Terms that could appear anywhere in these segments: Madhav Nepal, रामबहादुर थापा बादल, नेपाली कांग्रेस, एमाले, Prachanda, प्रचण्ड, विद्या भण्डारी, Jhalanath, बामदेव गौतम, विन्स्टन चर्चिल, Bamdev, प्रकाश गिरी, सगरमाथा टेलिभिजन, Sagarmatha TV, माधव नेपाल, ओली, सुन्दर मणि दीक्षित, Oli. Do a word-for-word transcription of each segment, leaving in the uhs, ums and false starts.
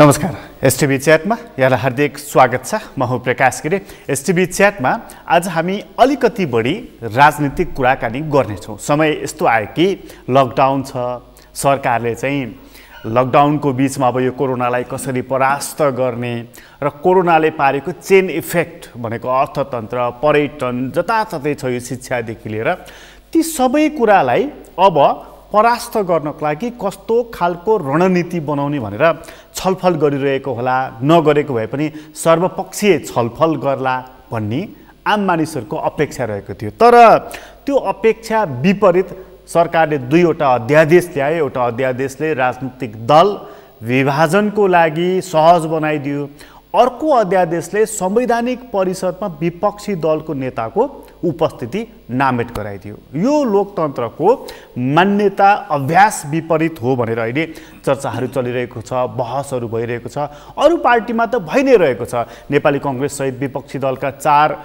नमस्कार एसटीबी च्याटमा यहाँलाई हार्दिक स्वागत छ म हुँ प्रकाशगिरी एसटीबी च्याटमा आज हामी अलिकति बढी राजनीतिक कुराकानी गर्ने छौं समय यस्तो आयो कि लकडाउन छ सरकारले चाहिँ लकडाउनको बीचमा अब यो कोरोनालाई कसरी परास्त गर्ने र कोरोनाले पारेको चेन इफेक्ट भनेको अर्थतन्त्र पर्यटन जताततै छ यो शिक्षादेखि लिएर ती सबै कुरालाई अब परास्त गर्नको लागि कस्तो खालको रणनीति बनाउने भनेर छलफल गरिरहेको होला नगरेको भए पनि सर्वपक्षीय छलफल गर्ला भन्ने आम मानिसहरुको अपेक्षा रहेको थियो तर त्यो अपेक्षा विपरीत सरकारले दुईवटा अध्यादेश ल्याए एउटा अध्यादेशले राजनीतिक दल विभाजनको लागि सहज बनाइदियो अर्को अध्यादेशले संवैधानिक परिषदमा विपक्षी दलको नेताको उपस्थिति नामेट गराइदियो यो लोकतन्त्रको मान्यता अभ्यास विपरीत हो भनेर अहिले चर्चाहरू चलिरहेको छ बहसहरू भइरहेको छ अरु पार्टीमा त भइ नै रहेको छ नेपाली कांग्रेस सहित विपक्षी दलका चार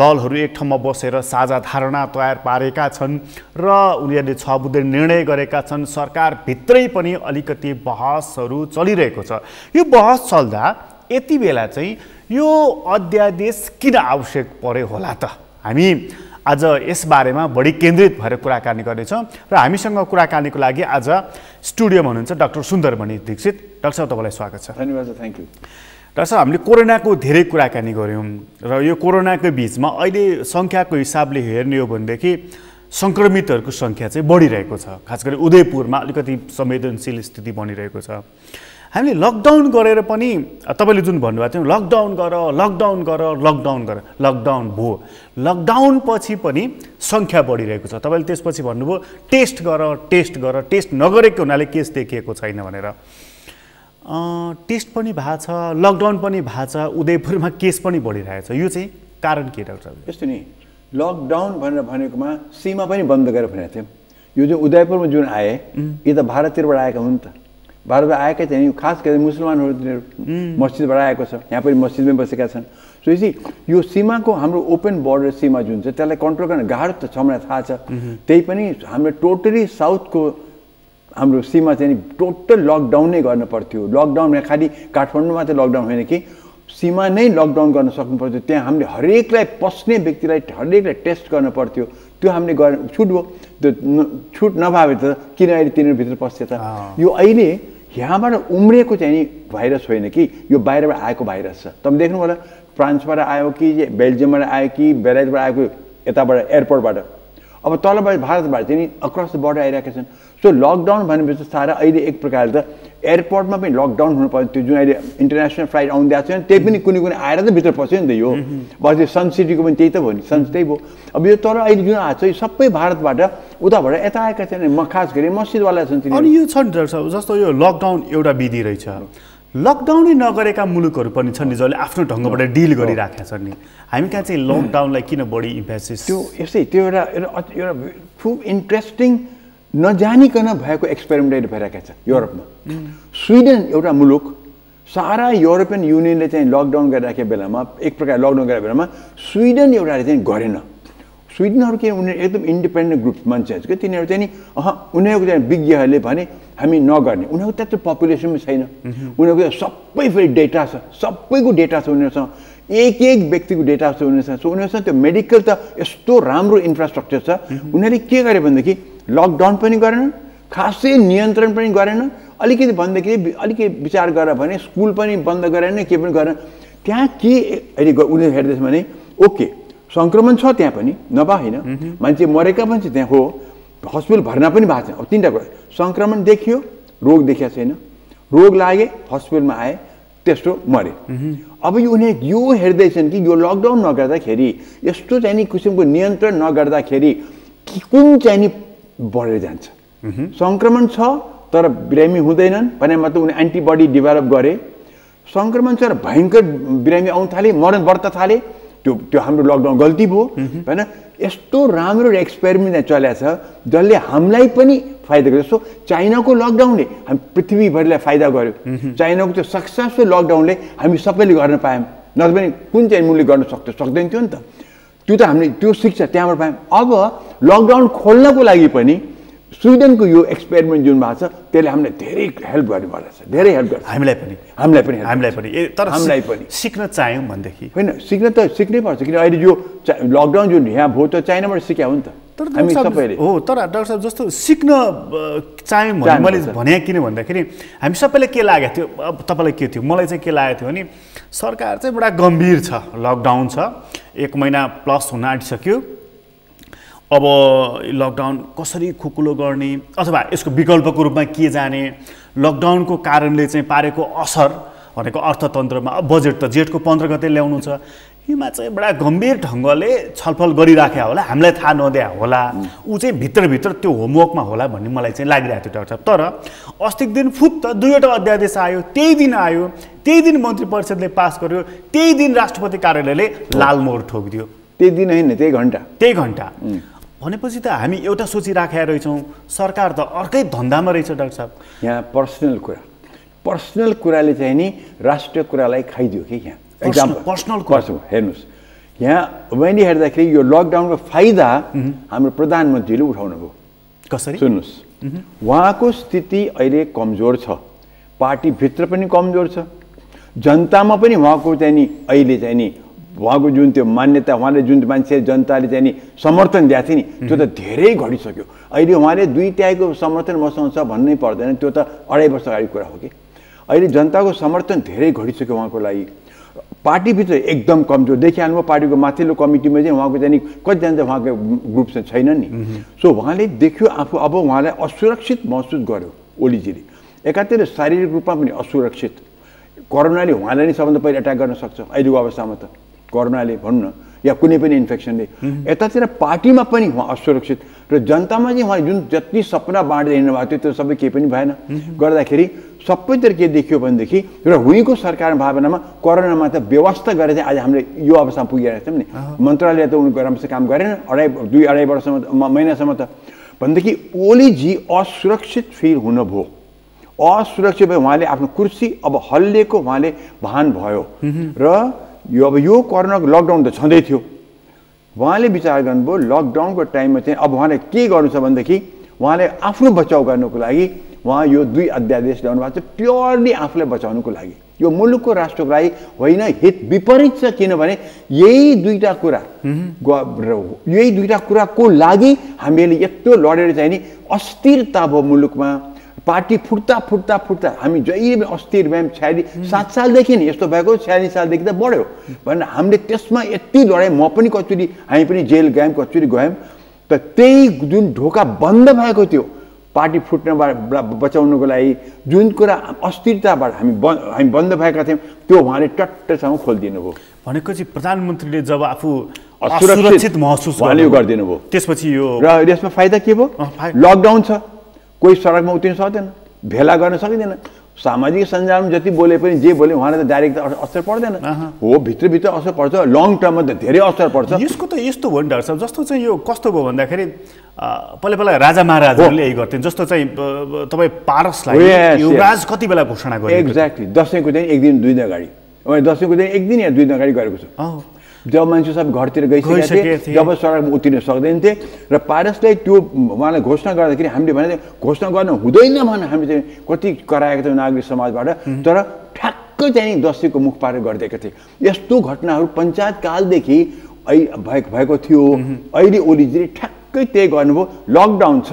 दलहरू एक ठाउँमा बसेर साझा धारणा तयार पारेका छन् र उनीहरूले छ बुँदे निर्णय गरेका छन् सरकार भित्रै पनि अलिकति बहसहरू चलिरहेको छ यो बहस चल्दा यति बेला चाहिँ यो अध्यादेश किन आवश्यक पर्यो होला त हामी आज यस बारेमा बढी केन्द्रित भएर कुराकानी गर्नेछौं र हामीसँग कुराकानीको लागि आज स्टुडियोमा हुनुहुन्छ डाक्टर सुन्दर मणि दीक्षित डाक्टर साहब तपाईलाई स्वागत छ धन्यवाद थ्यांक यू डाक्टर साहब हामीले कोरोनाको धेरै कुराकानी गर्यौं र यो कोरोनाको बीचमा अहिले संख्याको हिसाबले हेर्ने हो भनेदेखि संक्रमितहरुको संख्या चाहिँ बढिरहेको छ खासगरी उदयपुरमा अलिकति संवेदनशील स्थिति बनिरहेको छ हामीले लकडाउन गरेर पनि तपाईले जुन भन्नुभएको थियो लकडाउन गर लकडाउन गर लकडाउन गर लकडाउन भयो लकडाउन पछि पनि संख्या बढिरहेको छ तपाईले त्यसपछि भन्नुभयो टेस्ट गर टेस्ट गर टेस्ट नगरेको हुनाले केस देखिएको छैन भनेर अ टेस्ट पनि भएको छ लकडाउन पनि भएको छ उदयपुरमा केस पनि बढिरहेछ यो चाहिँ कारण के डाक्टर साहब यस्तो नि लकडाउन भनेर भनेकोमा सीमा पनि बन्द गरेर भनेको थियो यो जो उदयपुरमा जुन आए यो त भारततिरबाट आएका हुन् त भारतमा आएकै चाहिँ खास गरी मुसलमानहरू मस्जिदबाट आएको छ यहाँ पनि मस्जिदमै बसेका छन् सो यो सीमाको हाम्रो ओपन बोर्डर सीमा जुन छ त्यसलाई कन्ट्रोल गर्न गाह्रो त छ मलाई थाहा छ त्यही पनि हाम्रो टोटली साउथको हाम्रो सीमा चाहिँ टोटल लकडाउन नै गर्न पर्थ्यो लकडाउन खालि काठमाडौँ मात्रै लकडाउन होइन कि सीमा नै लकडाउन गर्न सक्नु पर्थ्यो त्यहाँ हामीले हरेकलाई पस्ने व्यक्तिलाई हरेकलाई टेस्ट गर्न पर्थ्यो त्यो हामीले गर्न छुट भयो त्यो छुट नभए त किन अहिले तिनीहरूभित्र पस्छ त यो अहिले यहाँबाट उम्रेको चाहिँ नि भाइरस होइन कि यो बाहिरबाट आएको भाइरस छ तपाईँ देख्नु होला फ्रान्सबाट आयो कि बेल्जियमबाट आयो कि बेलायतबाट आएको यताबाट एयरपोर्टबाट अब तलबाट भारतबाट चाहिँ नि अक्रस द बोर्डर आइरहेका छन् सो लकडाउन भनेपछि सारा अहिले एक प्रकारले त एयरपोर्टमा पनि लकडाउन हुनुपर्छ त्यो जुन अहिले इन्टरनेसनल फ्लाइट आउँदैछ नि त्यही पनि कुनै कुनै आएर त भित्र पस्यो नि त यो बस यो सनसिटीको पनि त्यही त भयो नि सन त्यही भयो अब यो तर अहिले जुन आएको छ यो सबै भारतबाट उताबाट यता आएका छन् म खास गरी मस्जिदवाला छन् अनि यो छ नि जस्तो यो लकडाउन एउटा विधि रहेछ लकडाउनै नगरेका मुलुकहरू पनि छन् नि जसले आफ्नो ढङ्गबाट डिल गरिराखेका छन् नि हामी कहाँ चाहिँ लकडाउनलाई किन बढी इम्फेसिस त्यो यस्तै त्यो एउटा एउटा खुब इन्ट्रेस्टिङ नजानिकन भएको एक्सपेरिमेन्ट भइरहेको छ युरोपमा स्विडेन एउटा मुलुक सारा युरोपियन युनियनले चाहिँ लकडाउन गरिराखेको बेलामा एक प्रकार लकडाउन गरेको बेलामा स्विडेन एउटाले चाहिँ गरेन स्विडेनहरु के उनीहरु एकदम इन्डिपेन्डेन्ट ग्रुप मान्छेहरु के तिनीहरु चाहिँ नि अह उनीहरुको चाहिँ विज्ञहरूले भने हामी नगर्ने उनीहरुको त्यत्रो पपुलेसन पनि छैन उनीहरुको सबै फेरि डेटा छ सबैको डेटा छ उनीहरुसँग एक एक व्यक्तिको डेटा छ उनीहरुसँग सो उनीहरुसँग त्यो मेडिकल त यस्तो राम्रो इन्फ्रास्ट्रक्चर छ उनीहरुले के गरे भनेदेखि लकडाउन पनि गरेन खासै नियन्त्रण पनि गरेन अलिकति भन्दाखेरि अलिकति विचार गरेर भने स्कुल पनि बन्द गरेन के पनि गरेन त्यहाँ के अहिले उनीहरू हेर्दैछ भने ओके संक्रमण छ त्यहाँ पनि नभए होइन मान्छे मरेका पनि त्यहाँ हो हस्पिटल भर्ना पनि भएको छैन अब तिनवटा कुरा सङ्क्रमण देखियो रोग देखिया छैन रोग लागे हस्पिटलमा आए त्यस्तो मरे अब यो उनीहरू यो हेर्दैछन् कि यो लकडाउन नगर्दाखेरि यस्तो चाहिँ किसिमको नियन्त्रण नगर्दाखेरि कुन चाहिँ बढेर जान्छ सङ्क्रमण छ तर बिरामी हुँदैनन् भने मतलब उनीहरू एन्टिबडी डेभलप गरे सङ्क्रमण छ र भयङ्कर बिरामी आउनु थाले मरण बढ्न थाले त्यो त्यो हाम्रो लकडाउन गल्ती भयो हैन यस्तो राम्रो एक्सपेरिमेन्ट चलेको छ जसले हामीलाई पनि फाइदा गर्यो सो चाइनाको लकडाउनले हामी पृथ्वीभरिलाई फाइदा गर्यो चाइनाको त्यो सक्सेसफुल लकडाउनले हामी सबैले गर्न पायौँ नत्र भने कुन चाहिँ मुलुकले गर्न सक्थ्यो सक्दैन थियो नि त त्यो त हामीले त्यो शिक्षा त्यहाँबाट पायौँ अब लकडाउन खोल्नको लागि पनि Sweden को यो experiment जुन बात छ तेले हमने धेरै help गर्ने वाला छ धेरै help गर्छ हामीलाई पनि हामीलाई पनि हामीलाई पनि तर हामीलाई पनि सिक्न चाह्यौं भन्देखि हैन सिक्न त सिक्नै पर्छ किन अहिले यो लकडाउन जुन यहाँ भयो त चाइनाबाट सिक्या हो नि त तर हामी सबैले हो तर डाक्टर साहब जस्तो सिक्न चाह्यौं भने मैले भने किन भन्दाखेरि हामी सबैले के लागेको थियो अब तपाईलाई के थियो मलाई चाहिँ के लागेको थियो भने सरकार चाहिँ बडा गम्भीर छ लकडाउन छ एक महिना प्लस हुन आँटिसक्यो अब लकडाउन कसरी खुकुलो गर्ने अथवा यसको विकल्पको रूपमा के जाने लकडाउनको कारणले चाहिँ पारेको असर भनेको अर्थतन्त्रमा अब बजेट त जेठको पन्ध्र गते ल्याउनु छ हिमा चाहिँ बडा गम्भीर ढंगले छलफल गरिराख्या होला हामीलाई थाहा नदिया होला उ चाहिँ भित्र भित्र त्यो होमवर्कमा होला भन्ने मलाई चाहिँ लागिरहेको थियो डाक्टर तर अस्तिको दिन फुत्त दुईवटा अध्यादेश आयो त्यही दिन आयो त्यही दिन मन्त्री परिषदले पास गर्यो त्यही दिन राष्ट्रपति कार्यालयले लालमोहर ठोकिदियो त्यही दिन हैन त्यही घण्टा त्यही घण्टा भनेपछि त हामी एउटा सोचिराखेका रहिछौं सरकार त अर्कै धन्दामा रहेछ डाक्टर साहब यहाँ पर्सनल कुरा पर्सनल कुराले चाहिँ नि राष्ट्रिय कुरालाई खाइदियो के यहाँ एक्जाम्पल पर्सनल कुरा हेर्नुस् यहाँ मैले हेर्दाखेरि यो लकडाउनको फाइदा हाम्रो प्रधानमन्त्रीले उठाउनुभयो कसरी सुन्नुस् उहाँको स्थिति अहिले कमजोर छ पार्टी भित्र पनि कमजोर छ जनतामा पनि उहाँको चाहिँ नि अहिले चाहिँ नि उहाँको जुन त्यो मान्यता उहाँले जुन मान्छे जनताले चाहिँ नि समर्थन दिएको थियो नि त्यो त धेरै घटिसक्यो अहिले उहाँले दुई तिहाईको समर्थन मसँग छ भन्नै पर्दैन त्यो त अढाई वर्ष अगाडि कुरा हो कि अहिले जनताको समर्थन धेरै घटिसक्यो उहाँको लागि पार्टीभित्र एकदम कमजोर देखिहाल्नुभयो पार्टीको माथिल्लो कमिटीमा चाहिँ उहाँको चाहिँ कतिजना उहाँको ग्रुप चाहिँ छैन नि सो उहाँले देख्यो आफू अब उहाँलाई असुरक्षित महसुस गर्यो ओलीजीले एकातिर शारीरिक रूपमा पनि असुरक्षित कोरोनाले उहाँलाई नै सबभन्दा पहिला एट्याक गर्न सक्छ अहिलेको अवस्थामा त कोरोनाले भन्नु या कुनै पनि इन्फेक्सनले यतातिर पार्टीमा पनि उहाँ असुरक्षित र जनतामा चाहिँ उहाँ जुन जति सपना बाँड्दै हिँड्नु भएको थियो त्यो सबै केही पनि भएन गर्दाखेरि सबैतिर के देखियो भनेदेखि र हुनेको सरकार भावनामा कोरोनामा त व्यवस्था गरेर चाहिँ आज हामीले यो अवस्थामा पुगिरहेको छौँ नि मन्त्रालय त उनीहरूको राम्रोसँग काम गरेन अढाई दुई अढाई वर्षसम्म महिनासम्म त भनेदेखि ओलीजी असुरक्षित फिल हुनुभयो असुरक्षित भए उहाँले आफ्नो कुर्सी अब हल्लिएको उहाँले भान भयो र यो अब यो कोरोनाको लकडाउन त छँदै थियो उहाँले विचार गर्नुभयो लकडाउनको टाइममा चाहिँ अब उहाँले के गर्नु छ भनेदेखि उहाँले आफ्नो बचाउ गर्नुको लागि उहाँ यो दुई अध्यादेश ल्याउनु भएको छ प्योरली आफूलाई बचाउनुको लागि यो मुलुकको राष्ट्रको लागि होइन हित विपरीत छ किनभने यही दुईवटा कुरा यही दुईवटा कुराको लागि हामीले यत्रो लडेर चाहिँ नि अस्थिरता भयो मुलुकमा पार्टी फुट्दा फुट्दा फुट्दा हामी जहिले अस्थिर भयौँ छयालिस सात सालदेखि नै यस्तो भएको छयालिस सालदेखि त बढ्यो भनेर हामीले त्यसमा यति लडाइँ म पनि कचुरी हामी पनि जेल गयौँ कचुरी गयौँ त त्यही जुन ढोका बन्द भएको थियो पार्टी फुट्नबाट बचाउनुको लागि जुन कुरा अस्थिरताबाट हामी बन्द हामी बन्द भएका थियौँ त्यो उहाँले टट्टसँग खोलिदिनु भयो भनेपछि प्रधानमन्त्रीले जब आफू असुरक्षित महसुस उहाँले गरिदिनु भयो त्यसपछि यो र यसमा फाइदा के भयो लकडाउन छ कोही सडकमा उत्रिन सक्दैन भेला गर्न सकिँदैन सामाजिक सञ्जालमा जति बोले पनि जे बोले उहाँलाई त डाइरेक्ट असर पर्दैन हो भित्रभित्र असर पर्छ लङ टर्ममा त धेरै असर पर्छ यसको त यस्तो हो नि डाक्टर साहब जस्तो चाहिँ यो कस्तो भयो भन्दाखेरि पहिला पहिला राजा महाराजहरूले यही गर्थ्यो जस्तो चाहिँ तपाईँ पारसलाई युवराज कति बेला घोषणा गर्यो एक्ज्याक्टली दसैँको दिन एक दिन दुई दिन अगाडि मैले दसैँको दिन एक दिन या दुई दिन अगाडि गरेको छु जब मान्छे सब घरतिर गइसकेको थिए जब सडकमा उत्रिन सक्दैन थिए र पारसलाई त्यो उहाँलाई घोषणा गर्दाखेरि हामीले भने घोषणा गर्नु हुँदैन भने हामी चाहिँ कति कराएको थियौँ नागरिक समाजबाट तर ठ्याक्कै चाहिँ दसैँको मुख पारेर गरिदिएका थिए यस्तो घटनाहरू पञ्चायत कालदेखि भएको थियो अहिले ओलीजीले ठ्याक्कै त्यही गर्नुभयो लकडाउन छ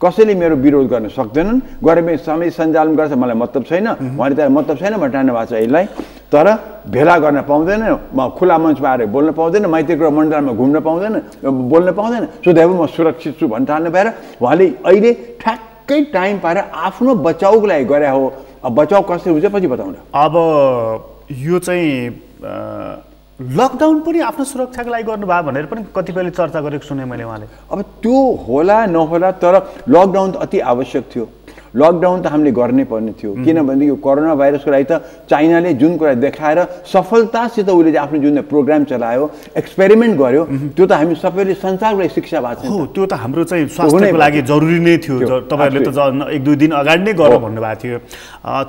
कसैले मेरो विरोध गर्न सक्दैनन् गरेर मेरो समय सञ्चालन गर्छ मलाई मतलब छैन उहाँले त मतलब छैन भनेर ठान्नु भएको छ यसलाई तर भेला गर्न पाउँदैन म खुला मञ्चमा आएर बोल्न पाउँदैन मैत्री गृह मण्डलमा घुम्न पाउँदैन बोल्न पाउँदैन सुदैव म सुरक्षित छु भन्ने ठान्नु भएर उहाँले अहिले ठ्याक्कै टाइम पाएर आफ्नो बचाउको लागि गरे हो अब बचाउ कसरी हुन्छ पछि बताउनु अब यो चाहिँ लकडाउन पनि आफ्नो सुरक्षाको लागि गर्नुभयो भनेर पनि कतिपयले चर्चा गरेको सुने मैले उहाँले अब त्यो होला नहोला तर लकडाउन त अति आवश्यक थियो लकडाउन त हामीले गर्नै पर्ने थियो किनभने यो कोरोना भाइरसको लागि त चाइनाले जुन कुरा देखाएर सफलतासित उसले आफ्नो जुन प्रोग्राम चलायो एक्सपेरिमेन्ट गर्यो त्यो त हामी सबैले संसारलाई शिक्षा भएको छ हो त्यो त हाम्रो चाहिँ स्वास्थ्यको लागि जरुरी नै थियो तपाईँहरूले त एक दुई दिन अगाडि नै गर्नु भन्नुभएको थियो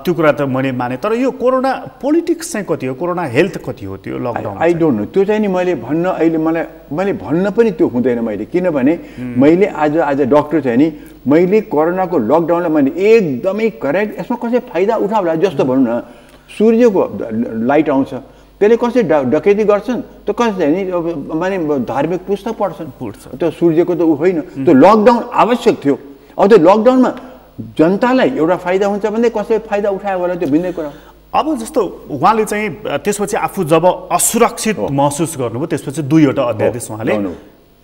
त्यो कुरा त मैले माने तर यो कोरोना पोलिटिक्स चाहिँ कति हो कोरोना हेल्थ कति हो त्यो लकडाउन आई डोन्ट नो त्यो चाहिँ नि मैले भन्न अहिले मलाई मैले भन्न पनि त्यो हुँदैन मैले किनभने मैले आज आज डक्टर चाहिँ नि मैले कोरोनाको लकडाउनले मैले एकदमै करेक्ट यसमा कसै फाइदा उठाउला जस्तो भन्नु न सूर्यको लाइट आउँछ त्यसले कसै डकैती गर्छन् त कसै नि माने धार्मिक पुस्तक पढ्छन् पढ्छन् त्यो सूर्यको त होइन त्यो लकडाउन आवश्यक थियो अब त्यो लकडाउनमा जनतालाई एउटा फाइदा हुन्छ भन्दै कसै फाइदा उठायो होला त्यो भिन्नै कुरा अब जस्तो उहाँले चाहिँ त्यसपछि आफू जब असुरक्षित महसुस गर्नुभयो त्यसपछि दुईवटा अध्यादेश उहाँले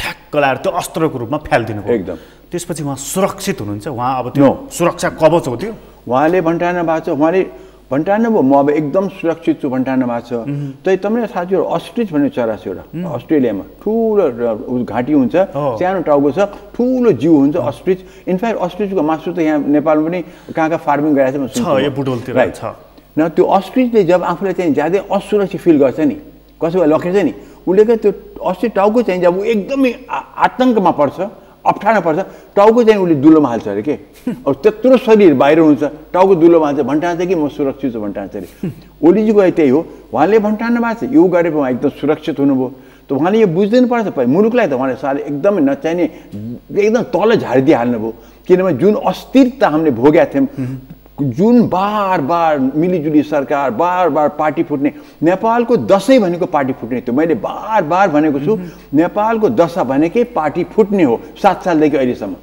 ठ्याक्कलार त्यो अस्त्रको रूपमा फ्याल्दिनु भयो एकदम त्यसपछि उहाँ सुरक्षित हुनुहुन्छ उहाँ अब त्यो सुरक्षा कवच हो त्यो उहाँले भन्टाना बाचो उहाँले भन्टाना भयो म अब एकदम सुरक्षित छु भन्टाना बाचो तै तम्रे साथीहरु अस्ट्रिच भन्ने चरा छ एउटा अस्ट्रेलियामा ठूलो घाँटी हुन्छ सानो टाउको छ ठूलो जीव हुन्छ अस्ट्रिच इनफ्याक्ट अस्ट्रिचको मासु त यहाँ नेपालमा पनि काका फार्मिङ गराएको छ छ यो बुटोलतिर छ न त्यो अस्ट्रिचले जब आफुलाई चाहिँ ज्यादै असुरक्षित फिल गर्छ नि कसैले लखेछ नि उले के त्यो अस्ट्रिच टाउको चाहिँ जब एकदमै आतंकमा पर्छ अप्ठाना पर्छ टाउको चाहिँ उले दुलोमा हाल्छ रे के अब त्यत्रो शरीर बाहिर हुन्छ टाउको दुलोमा हाल्छ भन्टान्छ कि म सुरक्षित छु भन्टान्छ रे ओलीजीको त्यही हो उहाँले भन्टानमा चाहिँ यो गरेको उहाँ एकदम सुरक्षित हुनुभयो त उहाँले यो बुझ्दिनु पर्छ मुलुकलाई त उहाँले साल एकदमै नचाहिने एकदम तल झार्दी हाल्नुभयो किनभने जुन अस्थिरता हामीले भोगेका थियौँ जुन बार बार मिलीजुली सरकार बार बार पार्टी फुट्ने नेपालको दशै भनेको पार्टी फुट्ने थियो मैले बार बार भनेको छु नेपालको दशा भनेकै पार्टी फुट्ने हो सात सालदेखि अहिलेसम्म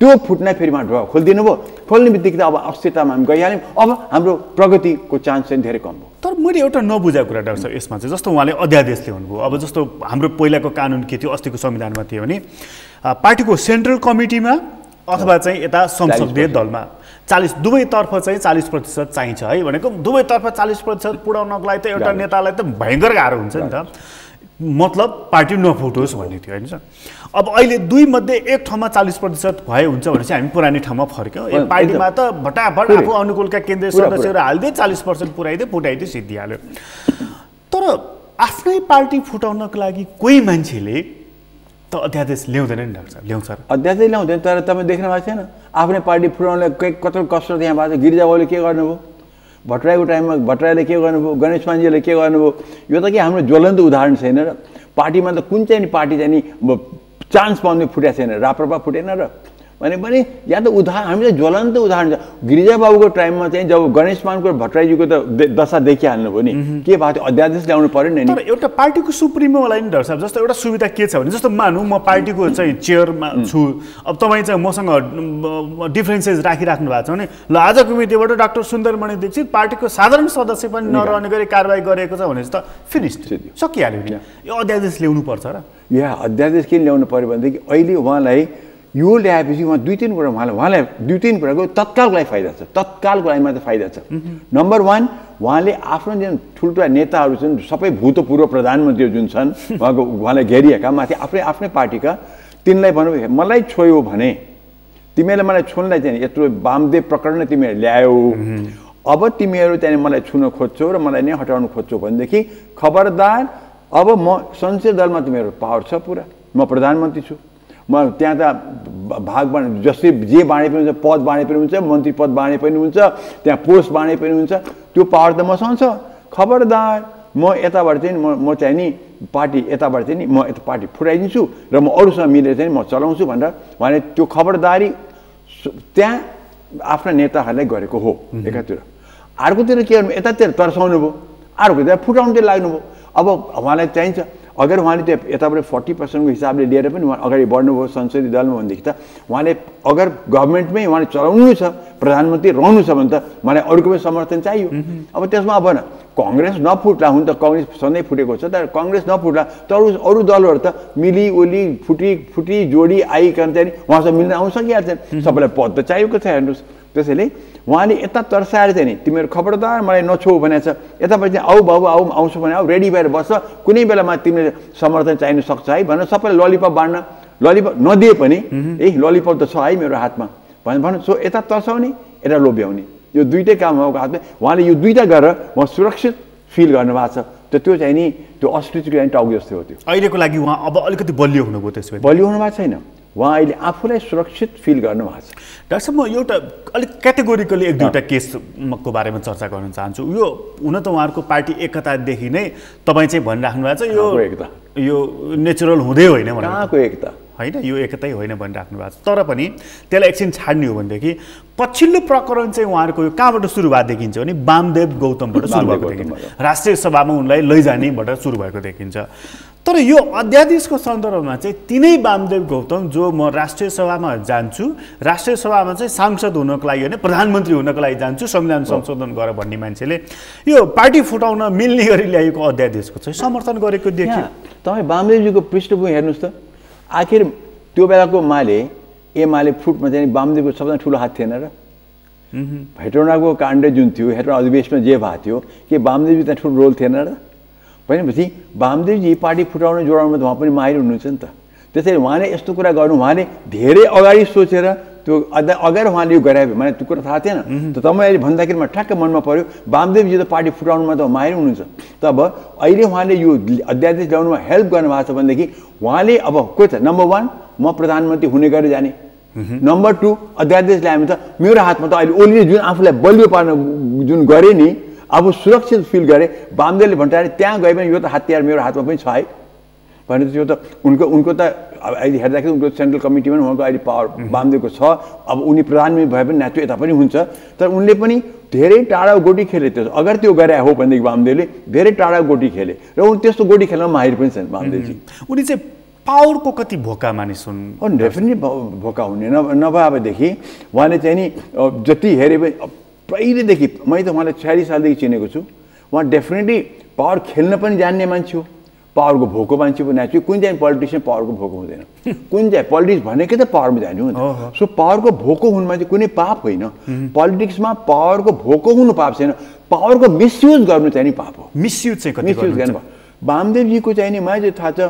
त्यो फुट्न फेरि ढोका खोलिदिनु भयो खोल्ने बित्तिकै त अब अस्थिरतामा हामी गइहाल्यौँ अब हाम्रो प्रगतिको चान्स चाहिँ धेरै कम भयो तर मैले एउटा नबुझाएको कुरा डाक्टर साहब यसमा चाहिँ जस्तो उहाँले अध्यादेशले हुनुभयो अब जस्तो हाम्रो पहिलाको कानुन के थियो अस्तिको संविधानमा थियो भने पार्टीको सेन्ट्रल कमिटीमा अथवा चाहिँ यता संसदीय दलमा चालीस दुवैतर्फ चाहिँ चालीस प्रतिशत चाहिन्छ है भनेको दुवैतर्फ चालीस प्रतिशत पुर्याउनको लागि त एउटा नेतालाई त भयङ्कर गाह्रो हुन्छ नि त मतलब पार्टी नफुटोस् भन्ने थियो होइन सर अब अहिले दुई मध्ये एक ठाउँमा चालीस प्रतिशत भए हुन्छ भने चाहिँ हामी पुरानै ठाउँमा फर्क्यौँ एक पार्टीमा त भटाभट आफू अनुकूलका केन्द्रीय सदस्यहरू हालिदिए चालीस पर्सेन्ट पुऱ्याइदिए फुटाइदिए सिद्धिहाल्यो तर आफ्नै पार्टी फुटाउनको लागि कोही मान्छेले त अध्यादेश ल्याउँदैन नि डाक्टर साहब ल्याउँछ अध्यादेश ल्याउँदैन तर तपाईँ देख्नु भएको छैन आफ्नै पार्टी फुटाउनलाई कत्रो कसरत यहाँ भएको छ गिरिजा बाउले के गर्नुभयो भट्टराईको टाइममा भट्टराईले के गर्नुभयो गणेश पाण्डेले के गर्नुभयो यो त के हाम्रो ज्वलन्त उदाहरण छैन र पार्टीमा त कुन चाहिँ पार्टी चाहिँ नि चान्स पाउने फुटेको छैन राप्रपा फुटेन र भनेपछि या त उदाहरण हामीले ज्वलन्त उदाहरण छ गिरिजा बाबुको टाइममा चाहिँ जब गणेश मानको भट्टराईजीको त दशा देखिहाल्नुभयो नि के भएको थियो अध्यादेश ल्याउनु पऱ्यो नि एउटा पार्टीको सुप्रिमोलाई नि डाक्टर साहब जस्तो एउटा सुविधा के छ भने जस्तो मानु म पार्टीको चाहिँ चेयरमा छु अब तपाईँ चाहिँ मसँग डिफ्रेन्सेस राखिराख्नु भएको छ भने ल आजको मितिबाट डाक्टर सुन्दर मणि दीक्षित पार्टीको साधारण सदस्य पनि नरहने गरी कारवाही गरेको छ भने त फिनिस्ड सकिहाल्यो नि यो अध्यादेश ल्याउनुपर्छ र यहाँ अध्यादेश किन ल्याउनु पऱ्यो भनेदेखि अहिले उहाँलाई यो ल्याएपछि उहाँ दुई तिन कुरा उहाँलाई उहाँलाई दुई तिन कुराको तत्कालको लागि फाइदा छ तत्कालको लागि मात्र फाइदा छ नम्बर वान उहाँले आफ्नो जुन ठुल्ठुला नेताहरू छन् सबै भूतपूर्व प्रधानमन्त्री जुन छन् उहाँको उहाँलाई घेरिएका माथि आफ्नै आफ्नै पार्टीका तिनलाई भन्नुभयो मलाई छोयो भने तिमीहरूले मलाई छोड्नलाई चाहिँ यत्रो बामदेव प्रकरण तिमीहरू ल्यायौ अब तिमीहरू त्यहाँनिर मलाई छुन खोज्छौ र मलाई नै हटाउनु खोज्छौ भनेदेखि खबरदार अब म संसदीय दलमा तिमीहरू पावर छ पुरा म प्रधानमन्त्री छु म त्यहाँ त भाग बाँडे जसले जे बाँडे पनि हुन्छ पद बाँडे पनि हुन्छ मन्त्री पद बाँडे पनि हुन्छ त्यहाँ पोस्ट बाँडे पनि हुन्छ त्यो पावर त मसँग छ खबरदार म यताबाट चाहिँ म म चाहिँ नि पार्टी यताबाट चाहिँ नि म यता पार्टी फुटाइदिन्छु र म अरूसँग मिलेर चाहिँ म चलाउँछु भनेर उहाँले त्यो खबरदारी त्यहाँ आफ्ना नेताहरूलाई गरेको हो एकातिर अर्कोतिर के गर्नु यतातिर तर्साउनु भयो अर्कोतिर फुटाउनुतिर लाग्नुभयो अब उहाँलाई चाहिन्छ अगर उहाँले त्यो यताबाट फोर्टी पर्सेन्टको हिसाबले लिएर पनि उहाँ अगाडि बढ्नुभयो संसदीय दलमा भनेदेखि त उहाँले अगर गभर्मेन्टमै उहाँले चलाउनु छ प्रधानमन्त्री रहनु छ भने त मलाई अरूको पनि समर्थन चाहियो अब त्यसमा अब न कङ्ग्रेस नफुट्ला हुन त कङ्ग्रेस सधैँ फुटेको छ तर कङ्ग्रेस नफुट्ला तर अरू दलहरू त मिली ओली फुटी फुटी जोडी आइकन चाहिँ उहाँसँग मिल्न आउन सकिहाल्छन् सबैलाई पद त चाहिएको छ हेर्नुहोस् त्यसैले उहाँले यता तर्साएर चाहिँ नि तिमीहरू खबरदार मलाई नछौ भनेको छ यतापट्टि चाहिँ आऊ बाबु आऊ आउँछु भने आऊ रेडी भएर बस्छ कुनै बेलामा तिमीले समर्थन चाहिनु सक्छ है भनेर सबैले ललिपप बाँड्न ललिपप नदिए पनि ए ललिपप त छ है मेरो हातमा भने भनौँ सो यता तर्साउने यता लोभ्याउने यो दुइटै काम उहाँको हातमा उहाँले यो दुइटा गरेर उहाँ सुरक्षित फिल गर्नुभएको छ त त्यो चाहिँ नि त्यो अस्ट्रिचको लागि टाउको जस्तो हो त्यो अहिलेको लागि उहाँ अब अलिकति बलियो हुनुभयो त्यसो भए बलियो हुनुभएको छैन उहाँ अहिले आफूलाई सुरक्षित फिल गर्नुभएको छ डाक्टर साहब म एउटा अलिक क्याटेगोरिकली एक दुईवटा केसको बारेमा चर्चा गर्न चाहन्छु यो हुन त उहाँहरूको पार्टी एकतादेखि नै तपाईँ चाहिँ भनिराख्नु भएको छ यो यो नेचुरल हुँदै होइन कहाँको एकता होइन यो एकतै होइन भनिराख्नु भएको छ तर पनि त्यसलाई एकछिन छाड्नु हो भनेदेखि पछिल्लो प्रकरण चाहिँ उहाँहरुको यो कहाँबाट सुरुवात देखिन्छ भने बामदेव गौतमबाट सुरु भएको देखिन्छ राष्ट्रिय सभामा उनलाई लैजानेबाट सुरु भएको देखिन्छ तर यो अध्यादेशको सन्दर्भमा चाहिँ तिनै बामदेव गौतम जो म राष्ट्रिय सभामा जान्छु राष्ट्रिय सभामा चाहिँ सांसद हुनको लागि हैन प्रधानमन्त्री हुनको लागि जान्छु संविधान संशोधन गर भन्ने मान्छेले यो पार्टी फुटाउन मिल्ने गरी ल्याएको अध्यादेशको चाहिँ समर्थन गरेको देखियो तपाई बामदेवजीको पृष्ठभूमि हेर्नुस् त आखिर त्यो बेलाको माले एमाले फुटमा चाहिँ बामदेवको सबैभन्दा ठूलो हात थिएन र हेटौँडाको काण्ड जुन थियो हेटौँडा अधिवेशनमा जे भएको थियो के बामदेवजी त्यहाँ ठूलो रोल थिएन र भनेपछि बामदेवजी पार्टी फुटाउन जोडाउनमा त उहाँ पनि माहिर हुनुहुन्छ नि त त्यसैले उहाँले यस्तो कुरा गर्नु उहाँले धेरै अगाडि सोचेर त्यो अगाडि उहाँले यो गरायो मलाई त्यो कुरा थाहा थिएन त तपाईँले भन्दाखेरि म ठ्याक्क मनमा पर्यो बामदेवजी त पार्टी फुटाउनुमा त माहिर हुनुहुन्छ तब अहिले उहाँले यो अध्यादेश ल्याउनुमा हेल्प गर्नुभएको छ भनेदेखि उहाँले अब कोही त नम्बर वान म प्रधानमन्त्री हुने गरी जाने नम्बर टू अध्यादेश ल्यायो भने त मेरो हातमा त अहिले ओलीले जुन आफूलाई बलियो पार्न जुन गरे नि अब सुरक्षित फिल गरे बामदेवले भन्टारे त्यहाँ गए पनि यो त हतियार मेरो हातमा पनि छ है भनेर त्यो त उनको उनको त अब अहिले हेर्दाखेरि उनको सेन्ट्रल कमिटीमा उहाँको अहिले पावर बामदेवको छ अब उनी प्रधानमन्त्री भए पनि नाटो यता पनि हुन्छ तर उनले पनि धेरै टाढा गोटी खेले त्यो अगर त्यो गरे हो भनेदेखि बामदेवले धेरै टाढा गोटी खेले र उन त्यस्तो गोटी खेल्न माहिर पनि छन् बामदेवजी उनी चाहिँ पावरको कति भोका मानिस हुन् अनि डेफिनेटली भोका हुने नभएदेखि उहाँले चाहिँ नि जति हेरे पनि पहिलेदेखि मैले त उहाँलाई छयालिस सालदेखि चिनेको छु उहाँ डेफिनेटली पावर खेल्न पनि जान्ने मान्छे हो पावरको भोको मान्छे पनि आएको कुन चाहिँ पोलिटिसियन पावरको भोको हुँदैन कुन चाहिँ पोलिटिक्स भनेकै त पावरमा जाने हो नि सो पावरको भोको हुनु मान्छे कुनै पाप होइन पोलिटिक्समा पावरको भोको हुनु पाप छैन पावरको मिसयुज गर्नु चाहिँ नि पाप हो मिसयुज चाहिँ कति मिसयुज गर्नु बामदेवजीको चाहिँ नि मलाई थाहा छ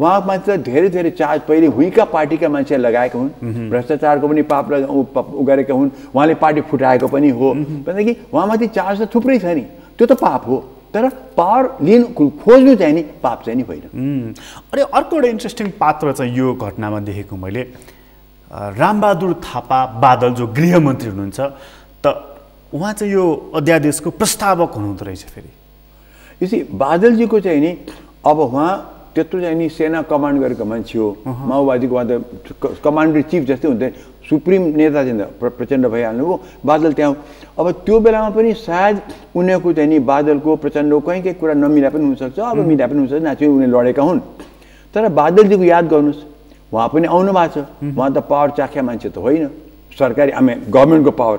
उहाँमा त धेरै धेरै चार्ज पहिले हुइका पार्टीका मान्छे लगाएका हुन् भ्रष्टाचारको पनि पाप गरेका हुन् उहाँले पार्टी फुटाएको पनि हो भनेदेखि उहाँमाथि चार्ज त थुप्रै छ नि त्यो त पाप हो तर पावर लिन खोज्नु चाहिँ नि पाप चाहिँ नि होइन अनि अर्को एउटा इन्ट्रेस्टिङ पात्र चाहिँ यो घटनामा देखेको मैले रामबहादुर थापा बादल जो गृहमन्त्री हुनुहुन्छ त उहाँ चाहिँ यो अध्यादेशको प्रस्तावक हुनुहुँदो रहेछ फेरि यो चाहिँ बादलजीको चाहिँ नि अब उहाँ त्यत्रो चाहिँ नि सेना कमान्ड गरेको मान्छे हो माओवादीको उहाँ त कमान्डर चिफ जस्तै हुन्थ्यो सुप्रिम नेता चाहिँ प्रचण्ड भइहाल्नु हो बादल त्यहाँ अब त्यो बेलामा पनि सायद उनीहरूको चाहिँ नि बादलको प्रचण्डको कहीँ केही कुरा नमिला पनि हुनसक्छ अब मिला पनि हुनसक्छ नाच्यो उनीहरू लडेका हुन् तर बादलजीको याद गर्नुहोस् उहाँ पनि आउनु भएको छ उहाँ त पावर चाख्या मान्छे त होइन सरकारी आमे गभर्मेन्टको पावर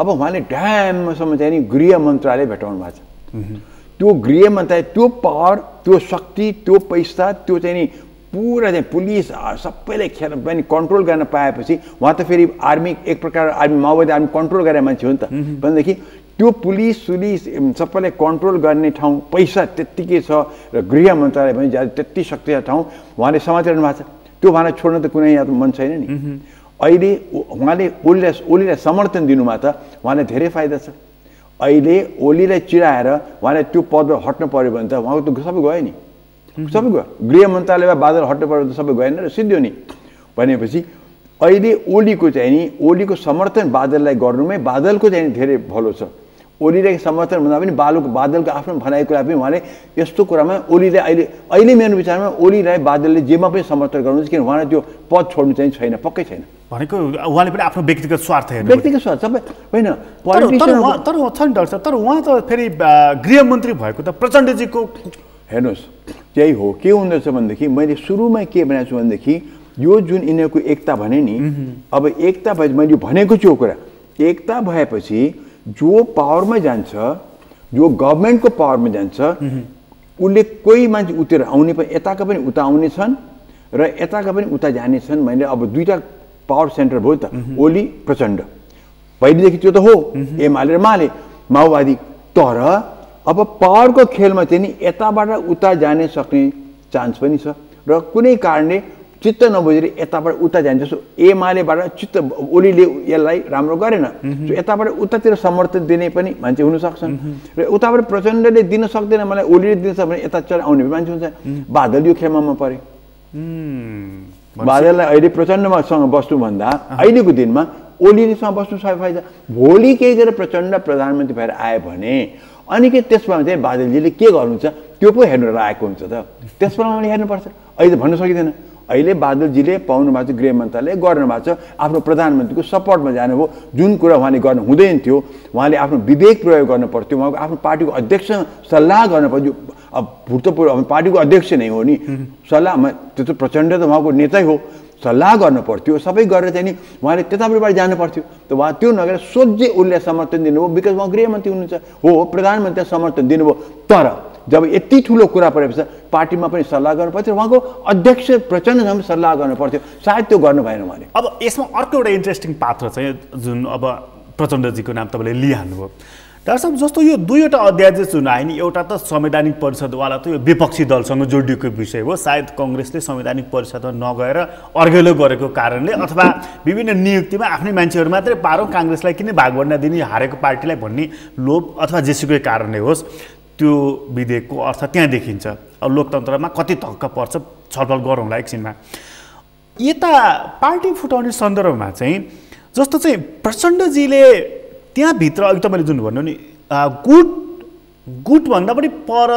अब उहाँले ड्यामसम्म चाहिँ नि गृह मन्त्रालय भेटाउनु भएको छ त्यो गृह मन्त्रालय त्यो पावर त्यो शक्ति त्यो पैसा त्यो चाहिँ नि पुरा चाहिँ पुलिस सबैलाई खेर पनि कन्ट्रोल गर्न पाएपछि उहाँ त फेरि आर्मी एक प्रकार आर्मी माओवादी आर्मी कन्ट्रोल गरेर मान्छे हो नि त भनेदेखि त्यो पुलिस सुलिस सबैलाई कन्ट्रोल गर्ने ठाउँ पैसा त्यत्तिकै छ र गृह मन्त्रालय पनि ज्यादा त्यति शक्तिशाली ठाउँ उहाँले समातिरहनु भएको छ त्यो उहाँलाई छोड्न त कुनै मन छैन नि अहिले उहाँले ओलीलाई ओलीलाई समर्थन दिनुमा त उहाँलाई धेरै फाइदा छ अहिले ओलीलाई चिराएर उहाँले त्यो पदबाट हट्नु पऱ्यो भने त उहाँको त सबै गयो नि सबै गयो गृह मन्त्रालयमा बादल हट्नु पऱ्यो भने त सबै गएन र सिद्धियो नि भनेपछि अहिले ओलीको चाहिँ नि ओलीको समर्थन बादललाई गर्नुमै बादलको चाहिँ धेरै भलो छ ओलीलाई समर्थन भन्दा पनि बालुको बादलको आफ्नो भनाइ कुरा पनि उहाँले यस्तो कुरामा ओलीलाई अहिले अहिले मेरो विचारमा ओलीलाई बादलले जेमा पनि समर्थन गर्नुहुन्छ किन उहाँलाई त्यो पद छोड्नु चाहिँ छैन पक्कै छैन भनेको उहाँले पनि आफ्नो व्यक्तिगत स्वार्थ हेर्नु व्यक्तिगत स्वार्थ सबै होइन तर छ नि डाक्टर तर उहाँ त फेरि गृहमन्त्री भएको त प्रचण्डजीको हेर्नुहोस् त्यही हो के हुँदोरहेछ भनेदेखि मैले सुरुमा के भनेको छु भनेदेखि यो जुन यिनीहरूको एकता भने नि अब एकता भए मैले भनेको छु यो कुरा एकता भएपछि जो पावरमा जान्छ जो गभर्मेन्टको पावरमा जान्छ उसले कोही मान्छे उतिर आउने पनि यताका पनि उता आउने छन् र यताका पनि उता जाने छन् मैले अब दुईवटा पावर सेन्टर भयो त ओली प्रचण्ड पहिलेदेखि त्यो त हो एमाले र माले माओवादी तर अब पावरको खेलमा चाहिँ नि यताबाट उता जाने सक्ने चान्स पनि छ र कुनै कारणले चित्त नबुझेर यताबाट उता जान्छ जस्तो एमालेबाट चित्त ओलीले यसलाई राम्रो गरेन यताबाट उतातिर समर्थन दिने पनि मान्छे हुनसक्छन् र उताबाट प्रचण्डले दिन सक्दैन मलाई ओलीले दिन्छ भने यता चढ आउने मान्छे हुन्छ बादल यो खेमामा परे बादललाई अहिले प्रचण्डमासँग बस्नुभन्दा अहिलेको दिनमा ओलीसँग बस्नु सबै फाइदा भोलि केही गरेर प्रचण्ड प्रधानमन्त्री भएर आयो भने अनि के त्यसमा चाहिँ बादलजीले के गर्नुहुन्छ त्यो पो हेर्नु आएको हुन्छ त त्यसमा उहाँले हेर्नुपर्छ अहिले त भन्न सकिँदैन अहिले बादलजीले पाउनु भएको गृह मन्त्रालयले गर्नु भएको छ आफ्नो प्रधानमन्त्रीको सपोर्टमा जानु हो जुन कुरा उहाँले गर्नु हुँदैन थियो उहाँले आफ्नो विवेक प्रयोग गर्न पर्थ्यो उहाँको आफ्नो पार्टीको अध्यक्ष सल्लाह गर्न पर्थ्यो अब भूतपूर्व पार्टीको अध्यक्ष नै हो नि सल्लाहमा त्यो प्रचण्ड त उहाँको नेतै हो सल्लाह गर्न पर्थ्यो सबै गरेर चाहिँ नि उहाँले त्यताबाट जानु पर्थ्यो त उहाँ त्यो नगरेर सोझै उल्ले समर्थन दिनुभयो बिकज उहाँ गृहमन्त्री हुनुहुन्छ हो प्रधानमन्त्रीले समर्थन दिनुभयो तर जब यति ठुलो कुरा परेपछि पार्टीमा पनि सल्लाह गर्न पर्थ्यो उहाँको अध्यक्ष प्रचण्डसँग सल्लाह गर्न पर्थ्यो सायद त्यो गर्नु भएन उहाँले अब यसमा अर्को एउटा इन्ट्रेस्टिङ पात्र चाहिँ जुन अब प्रचण्डजीको नाम तपाईँले लिइहाल्नुभयो डाक्टर साहब जस्तो यो दुईवटा अध्यादेश जुन आयो नि एउटा त संवैधानिक परिषदवाला त यो विपक्षी दलसँग जोडिएको विषय हो सायद कङ्ग्रेसले संवैधानिक परिषदमा नगएर अर्घेलो गरेको कारणले अथवा विभिन्न नियुक्तिमा आफ्नै मान्छेहरू मात्रै पारौँ काङ्ग्रेसलाई किन भागभन्डा दिने हारेको पार्टीलाई भन्ने लोभ अथवा जेसुकै कारणले होस् त्यो विधेयकको अर्थ त्यहाँ देखिन्छ अब लोकतन्त्रमा कति धक्का पर्छ छलफल गरौँला एकछिनमा यता पार्टी फुटाउने सन्दर्भमा चाहिँ जस्तो चाहिँ प्रचण्डजीले त्यहाँभित्र अघि तपाईँले जुन भन्नु नि गुट गुटभन्दा पनि पर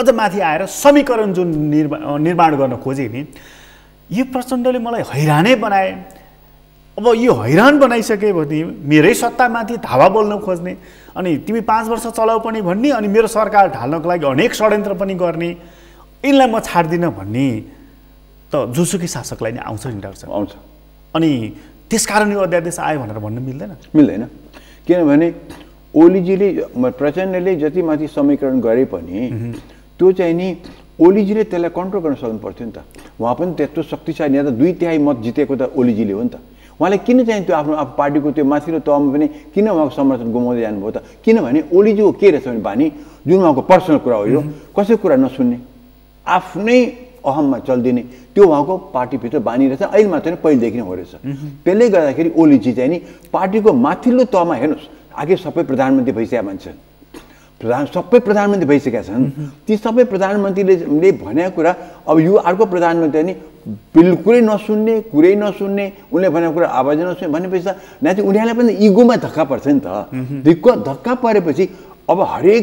अझ माथि आएर समीकरण जुन निर्मा निर्माण गर्न खोजे नि यो प्रचण्डले मलाई हैरानै बनाए अब यो हैरान बनाइसके भने मेरै सत्तामाथि धावा बोल्न खोज्ने अनि तिमी पाँच वर्ष चलाऊ पनि भन्ने अनि मेरो सरकार ढाल्नको लागि अनेक षड्यन्त्र पनि गर्ने यिनलाई म छाड्दिनँ भन्ने त जोसुकै शासकलाई नै आउँछ नि डाक्टर आउँछ अनि त्यसकारण यो अध्यादेश आयो भनेर भन्न मिल्दैन मिल्दैन किनभने ओलीजीले प्रचण्डले जति माथि समीकरण गरे पनि त्यो चाहिँ नि ओलीजीले त्यसलाई कन्ट्रोल गर्न सक्नु पर्थ्यो नि त उहाँ पनि त्यस्तो शक्तिशाली नेता दुई तिहाई मत जितेको त ओलीजीले हो नि त उहाँले किन चाहिँ त्यो आफ्नो आफ्नो पार्टीको त्यो माथिल्लो तहमा पनि किन उहाँको समर्थन गुमाउँदै जानुभयो त किनभने ओलीजीको के रहेछ भने बानी जुन उहाँको पर्सनल कुरा हो यो कसैको कुरा नसुन्ने आफ्नै अहममा चलिदिने त्यो उहाँको पार्टीभित्र बानी रहेछ अहिले मात्र पहिलेदेखि नै हो रहेछ त्यसले गर्दाखेरि ओलीजी चाहिँ नि पार्टीको माथिल्लो तहमा हेर्नुहोस् आखिर सबै प्रधानमन्त्री भइसकेका मान्छे छन् प्रधान सबै प्रधानमन्त्री भइसकेका छन् ती सबै प्रधानमन्त्रीले भनेको कुरा अब यो अर्को प्रधानमन्त्री नि बिल्कुलै नसुन्ने कुरै नसुन्ने उनले भनेको कुरा आवाज नसुन्ने भनेपछि न चाहिँ उनीहरूलाई पनि इगोमा धक्का पर्छ नि त दिक्क धक्का परेपछि अब हरेक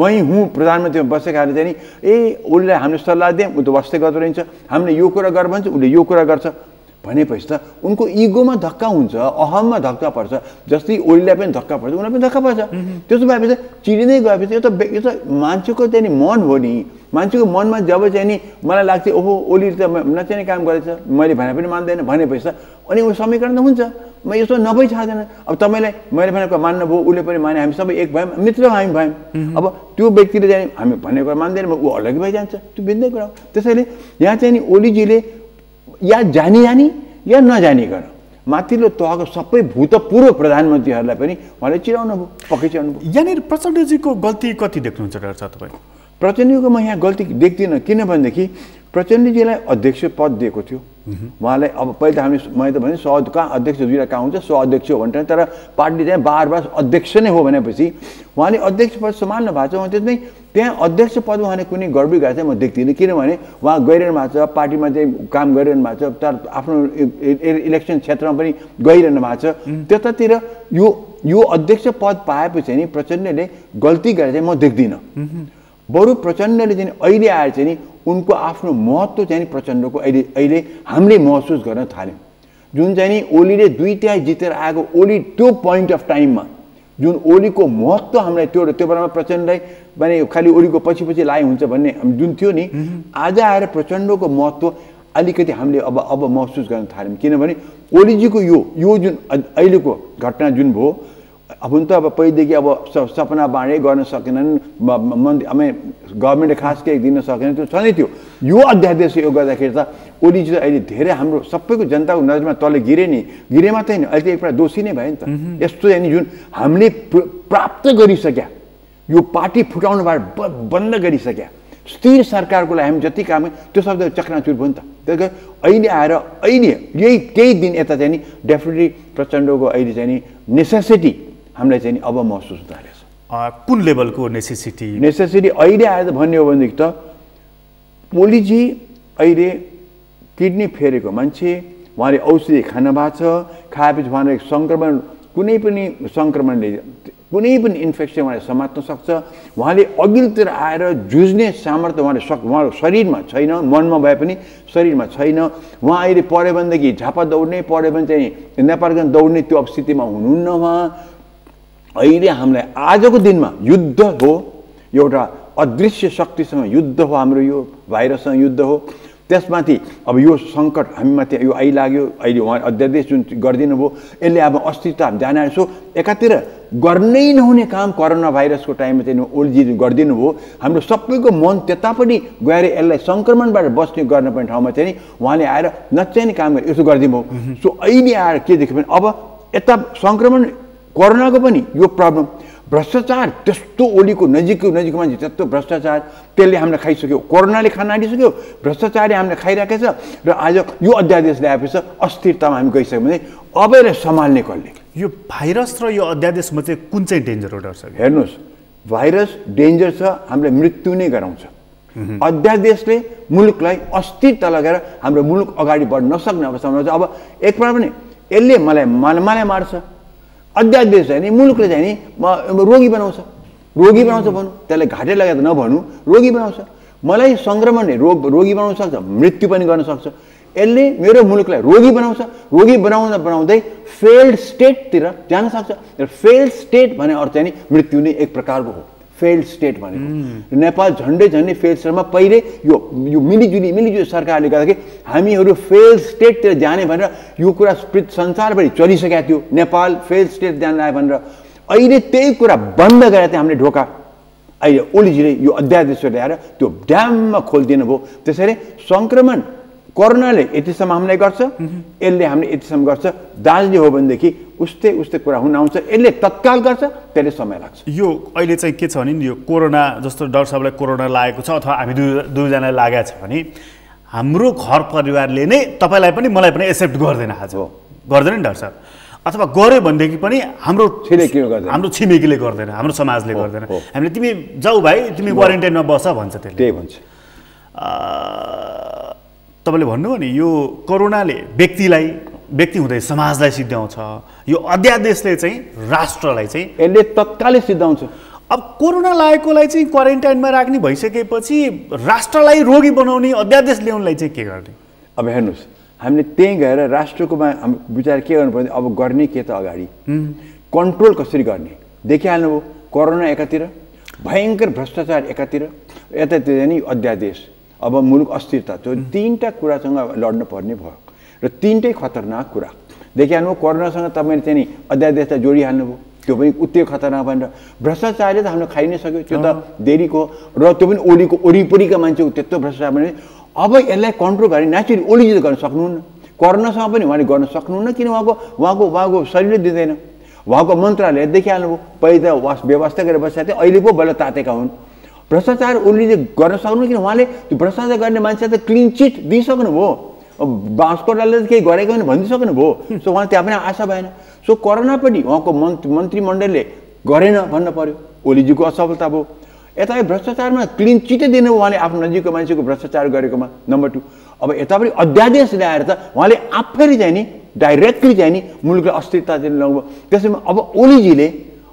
मै हुँ प्रधानमन्त्रीमा बसेकाले चाहिँ नि ए उसलाई हामीले सल्लाह दियौँ ऊ त वास्तै गर्दो रहन्छ हामीले यो कुरा गर भन्छ उसले यो कुरा गर्छ भनेपछि त उनको इगोमा धक्का हुन्छ अहममा धक्का पर्छ जस्तै ओलीलाई पनि धक्का पर्छ उनीलाई पनि धक्का पर्छ त्यसो भएपछि चिडिँदै गएपछि यो त यो त मान्छेको चाहिँ नि मन हो नि मान्छेको मनमा जब चाहिँ नि मलाई लाग्छ ओहो ओलीले त नचाहिने काम गरेछ मैले भने पनि मान्दैन भनेपछि त अनि ऊ समीकरण त हुन्छ म यसो नभइ छाड्दैन अब तपाईँलाई मैले भनेको मान्नुभयो उसले पनि माने हामी सबै एक भयौँ मित्र हामी भयौँ अब त्यो व्यक्तिले चाहिँ हामी भनेको मान्दैन ऊ अलग्गै भइजान्छ त्यो बिन्दै कुरा हो त्यसैले यहाँ चाहिँ नि ओलीजीले या जानी जानी या नजानीकन माथिल्लो तहको सबै भूतपूर्व प्रधानमन्त्रीहरूलाई पनि उहाँले चिराउनु भयो पक्कै चिराउनु भयो यहाँनिर प्रचण्डजीको गल्ती कति देख्नुहुन्छ डाक्टर साहब तपाईँ प्रचण्डजीको म यहाँ गल्ती देख्दिनँ किनभनेदेखि प्रचण्डजीलाई अध्यक्ष पद दिएको थियो उहाँलाई अब पहिले त हामीले मैले त भने सह कहाँ अध्यक्ष दुईवटा कहाँ हुन्छ सह अध्यक्ष हो भनेर तर पार्टी चाहिँ बार बार अध्यक्ष नै हो भनेपछि उहाँले अध्यक्ष पद सम्हाल्नु भएको छ उहाँ त्यसमै त्यहाँ अध्यक्ष पद उहाँले कुनै गडबडी गरेको चाहिँ म देख्दिनँ किनभने उहाँ गइरहनु भएको छ पार्टीमा चाहिँ काम गरिरहनु भएको छ तर आफ्नो इलेक्सन क्षेत्रमा पनि गइरहनु भएको छ त्यतातिर यो यो अध्यक्ष पद पाएपछि नि प्रचण्डले गल्ती गरेर चाहिँ म देख्दिनँ बरु प्रचण्डले चाहिँ अहिले आएर चाहिँ नि उनको आफ्नो महत्त्व चाहिँ नि प्रचण्डको अहिले अहिले हामीले महसुस गर्न थाल्यौँ जुन चाहिँ नि ओलीले दुई तिहाई जितेर आएको ओली त्यो पोइन्ट अफ टाइममा जुन ओलीको महत्त्व हामीलाई त्यो त्यो बेलामा प्रचण्डलाई माने खालि ओलीको पछि पछि लाइ हुन्छ भन्ने जुन थियो नि आज आएर प्रचण्डको महत्त्व अलिकति हामीले अब अब महसुस गर्न थाल्यौँ किनभने ओलीजीको यो यो जुन अहिलेको घटना जुन भयो अब हुन त अब पहिलेदेखि अब सपना बाँडे गर्न सकेनन् मन्त्री गभर्मेन्टले खास केही दिन सकेन त्यो छँदै थियो यो अध्यादेश यो गर्दाखेरि त ओलीजी अहिले धेरै हाम्रो सबैको जनताको नजरमा तल गिरे नि गिरे मात्रै होइन अहिले एकपल्ट दोषी नै भयो नि त यस्तो यानि जुन हामीले प्राप्त गरिसक्या यो पार्टी फुटाउनुबाट बन्द गरिसक्या स्थिर सरकारको लागि हामी जति काम त्यो शब्द चक्राचुर भयो नि त त्यसको अहिले आएर अहिले यही केही दिन यता चाहिँ नि डेफिनेटली प्रचण्डको अहिले चाहिँ नि नेसेसिटी हामीलाई चाहिँ अब महसुस हुँदो रहेछ कुन लेभलको नेसेसिटी नेसेसिटी अहिले आएर भन्ने हो भनेदेखि त ओलीजी अहिले किडनी फेरेको मान्छे उहाँले औषधि खानु भएको छ खाएपछि उहाँले सङ्क्रमण कुनै पनि सङ्क्रमणले कुनै पनि इन्फेक्सन उहाँले समात्न सक्छ। उहाँले अघिल्तिर आएर जुझ्ने सामर्थ्य उहाँले सक् उहाँको शरीरमा छैन, मनमा भए पनि शरीरमा छैन। उहाँ अहिले पढ्यो भनेदेखि झापा दौड्ने, पढ्यो भने चाहिँ नेपालगञ्ज दौड्ने त्यो अवस्थितिमा हुनुहुन्न। उहाँ अहिले हामीलाई आजको दिनमा युद्ध हो, एउटा अदृश्य शक्तिसँग युद्ध हो, हाम्रो यो भाइरससँग युद्ध हो। त्यसमाथि अब यो सङ्कट हामीमाथि यो आइलाग्यो। अहिले उहाँ अध्यादेश जुन गरिदिनुभयो यसले अब अस्तित्व हामी जानेर सो एकातिर गर्नै नहुने काम कोरोना भाइरसको टाइममा चाहिँ ओलीजी गरिदिनु भयो। हाम्रो सबैको मन त्यतापट्टि गएर यसलाई सङ्क्रमणबाट बस्ने गर्ने पनि ठाउँमा चाहिँ उहाँले आएर नचाहिने काम गरे यसो गरिदिनु भयो। सो अहिले आएर के देख्यो भने अब यता सङ्क्रमण कोरोनाको पनि यो प्रब्लम, भ्रष्टाचार त्यस्तो ओलीको नजिकको नजिक मान्छे त्यस्तो भ्रष्टाचार त्यसले हामीलाई खाइसक्यो, कोरोनाले खान आँटिसक्यो, भ्रष्टाचारले हामीलाई खाइरहेको छ। र आज यो अध्यादेश ल्याएपछि अस्थिरतामा हामी गइसक्यो भने अब यसलाई सम्हाल्ने कसले? यो भाइरस र यो अध्यादेशमा चाहिँ कुन चाहिँ डेन्जर हो डरसँग? हेर्नुहोस्, भाइरस डेन्जर छ, हामीलाई मृत्यु नै गराउँछ। अध्यादेशले मुलुकलाई अस्थिरता लगाएर हाम्रो मुलुक अगाडि बढ्न नसक्ने अवस्थामा अब एकपल्ट पनि यसले मलाई मलाई मार्छ। अध्यादेश चाहिँ नि मुलुकले चाहिँ नि रोगी बनाउँछ, रोगी बनाउँछ भनौँ, त्यसलाई घाटे लगाएर नभनौँ, रोगी बनाउँछ। मलाई सङ्क्रमणले रोग रोगी बनाउन सक्छ, मृत्यु पनि गर्न सक्छ। यसले मेरो मुलुकलाई रोगी बनाउँछ, रोगी बनाउँदा बनाउँदै फेल्ड स्टेटतिर जान सक्छ। र फेल्ड स्टेट भने अर्थ चाहिँ नि मृत्यु नै एक प्रकारको हो, फेल्ड स्टेट भनेको। नेपाल झन्डै झन्डै फेल्ड स्टेटमा पहिले यो यो मिलिजुली मिलिजुली सरकारले गर्दाखेरि हामीहरू फेल्ड स्टेटतिर जाने भनेर यो कुरा संसारभरि चलिसकेको थियो, नेपाल फेल्ड स्टेट जान लाग्यो भनेर। अहिले त्यही कुरा बन्द गरेर चाहिँ हामीले ढोका अहिले ओलीजीले यो अध्यादेश ल्याएर त्यो ड्याममा खोलिदिनु भयो। त्यसैले सङ्क्रमण कोरोनाले यतिसम्म हामीलाई गर्छ, यसले हामीले यतिसम्म गर्छ। दाजले हो भनेदेखि उस्तै उस्तै कुरा हुन आउँछ, यसले तत्काल गर्छ, त्यसले समय लाग्छ। यो अहिले चाहिँ के छ भने यो कोरोना जस्तो डर सबलाई कोरोना लागेको छ अथवा हामी दुई दुईजनालाई लागेको छ भने हाम्रो घर परिवारले नै तपाईँलाई पनि मलाई पनि एक्सेप्ट गर्दैन, आज हो गर्दैन नि डर साहब, अथवा गऱ्यो भनेदेखि पनि हाम्रो छिमेकीले गर्दैन, हाम्रो छिमेकीले गर्दैन, हाम्रो समाजले गर्दैन। हामीले तिमी जाऊ भाइ, तिमी क्वारेन्टाइनमा बस भन्छ, त्यसले त्यही भन्छ। तपाईँले भन्नुभयो नि यो कोरोनाले व्यक्तिलाई व्यक्ति हुँदै समाजलाई सिद्ध्याउँछ, यो अध्यादेशले चाहिँ राष्ट्रलाई चाहिँ यसले तत्कालै सिद्ध्याउँछ। अब कोरोना लागेकोलाई चाहिँ क्वारेन्टाइनमा राख्ने भइसकेपछि राष्ट्रलाई रोगी बनाउने अध्यादेश ल्याउनलाई चाहिँ के गर्ने? अब हेर्नुहोस्, हामीले त्यहीँ गएर राष्ट्रकोमा विचार के गर्नु पर्ने, अब गर्ने के त अगाडि कन्ट्रोल कसरी गर्ने देखिहाल्नुभयो। कोरोना एकातिर, भयङ्कर भ्रष्टाचार एकातिर, यतातिर नि अध्यादेश, अब मुलुक अस्थिरता, त्यो तिनवटा कुरासँग लड्नु पर्ने भयो र तिनटै खतरनाक कुरा देखिहाल्नु। कोरोनासँग तपाईँले चाहिँ नि अध्यादेशलाई जोडिहाल्नुभयो, त्यो पनि उत्तिकै खतरनाक भनेर। भ्रष्टाचारले त हामीले खाइ नै सक्यो, त्यो त देरीको र त्यो पनि ओलीको वरिपरिका मान्छेको त्यत्रो भ्रष्टाचार भने अब यसलाई कन्ट्रोल गर्ने नेचुरली ओलीले गर्न सक्नुहुन्न। कोरोनासँग पनि उहाँले गर्न सक्नुहुन्न, किन उहाँको उहाँको उहाँको शरीरले दिँदैन। उहाँको मन्त्रालय देखिहाल्नुभयो, पहिले त वास व्यवस्था गरेर बसेको थियो, अहिले पो बल्ल तातेका हुन्। भ्रष्टाचार ओलीले गर्न सक्नु, किन उहाँले त्यो भ्रष्टाचार गर्ने मान्छे त क्लिन चिट दिइसक्नुभयो, बाँसकोटाले त केही गरेको भने भनिदिइसक्नुभयो। सो उहाँ त्यहाँ पनि आशा भएन। सो कोरोना पनि उहाँको मन्त्री मन्त्रीमण्डलले गरेन भन्न पऱ्यो, ओलीजीको असफलता भयो। यता भ्रष्टाचारमा क्लिन चिटै दिनु उहाँले आफ्नो नजिकको मान्छेको भ्रष्टाचार गरेकोमा, नम्बर टू। अब यता पनि अध्यादेश ल्याएर त उहाँले आफैले चाहिँ नि डाइरेक्टली चाहिँ नि मुलुकलाई अस्थिरता ल्याउनुभयो। त्यसैमा अब ओलीजीले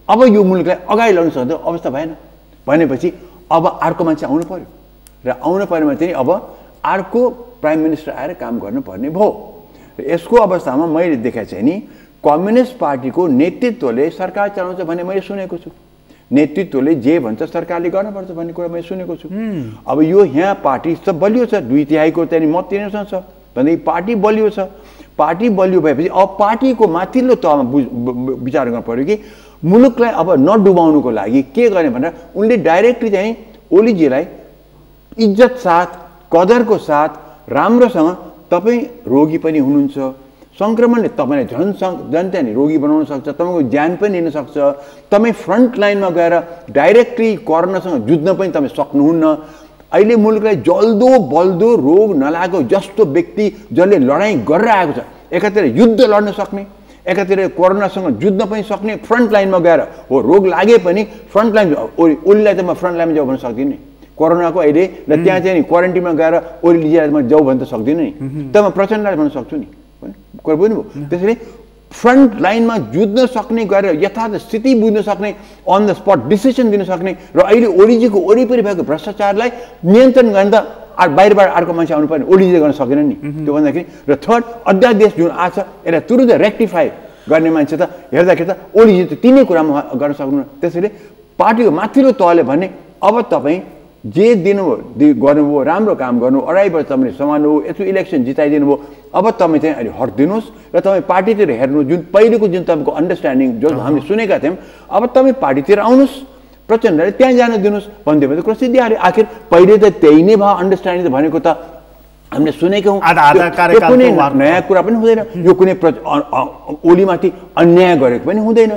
अब यो मुलुकलाई अगाडि ल्याउन सक्दो अवस्था भएन भनेपछि अब अर्को मान्छे आउनु पऱ्यो र आउनु पऱ्योमा चाहिँ अब अर्को प्राइम मिनिस्टर आएर काम गर्नुपर्ने भयो। र यसको अवस्थामा मैले देखाएको चाहिँ नि कम्युनिस्ट पार्टीको नेतृत्वले सरकार चलाउँछ भन्ने मैले सुनेको छु, नेतृत्वले जे भन्छ सरकारले गर्नुपर्छ भन्ने कुरा मैले सुनेको छु। अब यो यहाँ पार्टी त बलियो छ, दुई तिहाईको त्यहाँदेखि मत तिनीहरूसँग छ भनेदेखि पार्टी बलियो छ। पार्टी बलियो भएपछि अब पार्टीको माथिल्लो तहमा विचार गर्नु पऱ्यो कि मुलुकलाई अब नडुबाउनुको लागि के गर्ने भनेर। उनले डाइरेक्टली चाहिँ ओलीजीलाई इज्जत साथ, कदरको साथ, राम्रोसँग तपाईँ रोगी पनि हुनुहुन्छ, सङ्क्रमणले तपाईँलाई झन् झन् त्यहाँ रोगी बनाउन सक्छ, तपाईँको ज्यान पनि लिन सक्छ, तपाईँ फ्रन्ट लाइनमा गएर डाइरेक्टली कोरोनासँग जुझ्न पनि तपाईँ सक्नुहुन्न। अहिले मुलुकलाई जल्दो बल्दो रोग नलागेको जस्तो व्यक्ति जसले लडाइँ गरेर आएको छ, एकातिर युद्ध लड्न सक्ने, एकातिर कोरोनासँग जुझ्न पनि सक्ने, फ्रन्ट लाइनमा गएर हो रोग लागे पनि फ्रन्ट लाइन ओली ओलीलाई त म फ्रन्ट लाइनमा जाऊ भन्न सक्दिनँ कोरोनाको अहिले, र त्यहाँ चाहिँ नि क्वारेन्टिनमा गएर ओलीलाई म जाऊ भन्न त सक्दिनँ नि, त म प्रचण्डलाई भन्न सक्छु नि, कुरा बुझ्नुभयो। त्यसैले front line ma judna sakne garera yatharth sthiti bujhna sakne on the spot decision dina sakne ra aile Oli ji ko oripari bhayeko bhrashtachar lai niyantran garda ar bahira bahira arko manche aunu parne Oli ji garna sakenan ni tyo bhandakini ra third adhyadesh jun aacha era turut rectify गर्ने मान्छे त हेर्दाखेरि त ओली जी त तिनै कुरामा गर्न सक्नु त्यसैले पार्टीको माथिल्लो तहले भने अब तपाई जे दिनु गर्नुभयो राम्रो काम गर्नु अढाई वर्ष तपाईले समानु यस्तो इलेक्सन जिताइदिनु भयो अब तपाई चाहिँ अलि हट दिनुस् र तपाई पार्टीतिर हेर्नु जुन पहिलेको जुन तपाईको अन्डरस्ट्यान्डिङ जो हामीले सुनेका थियौं अब तपाई पार्टीतिर आउनुस् प्रचण्डले त्यहाँ जान दिनुस् भन्दै भने प्रसिद्धि आले आखिर पहिले त त्यही नै भयो अन्डरस्ट्यान्डिङ भनेको त हामीले सुनेको आधा आधा कार्यकालमा नयाँ कुरा पनि हुँदैन यो कुनै ओलीमाथि अन्याय गरेको पनि हुँदैन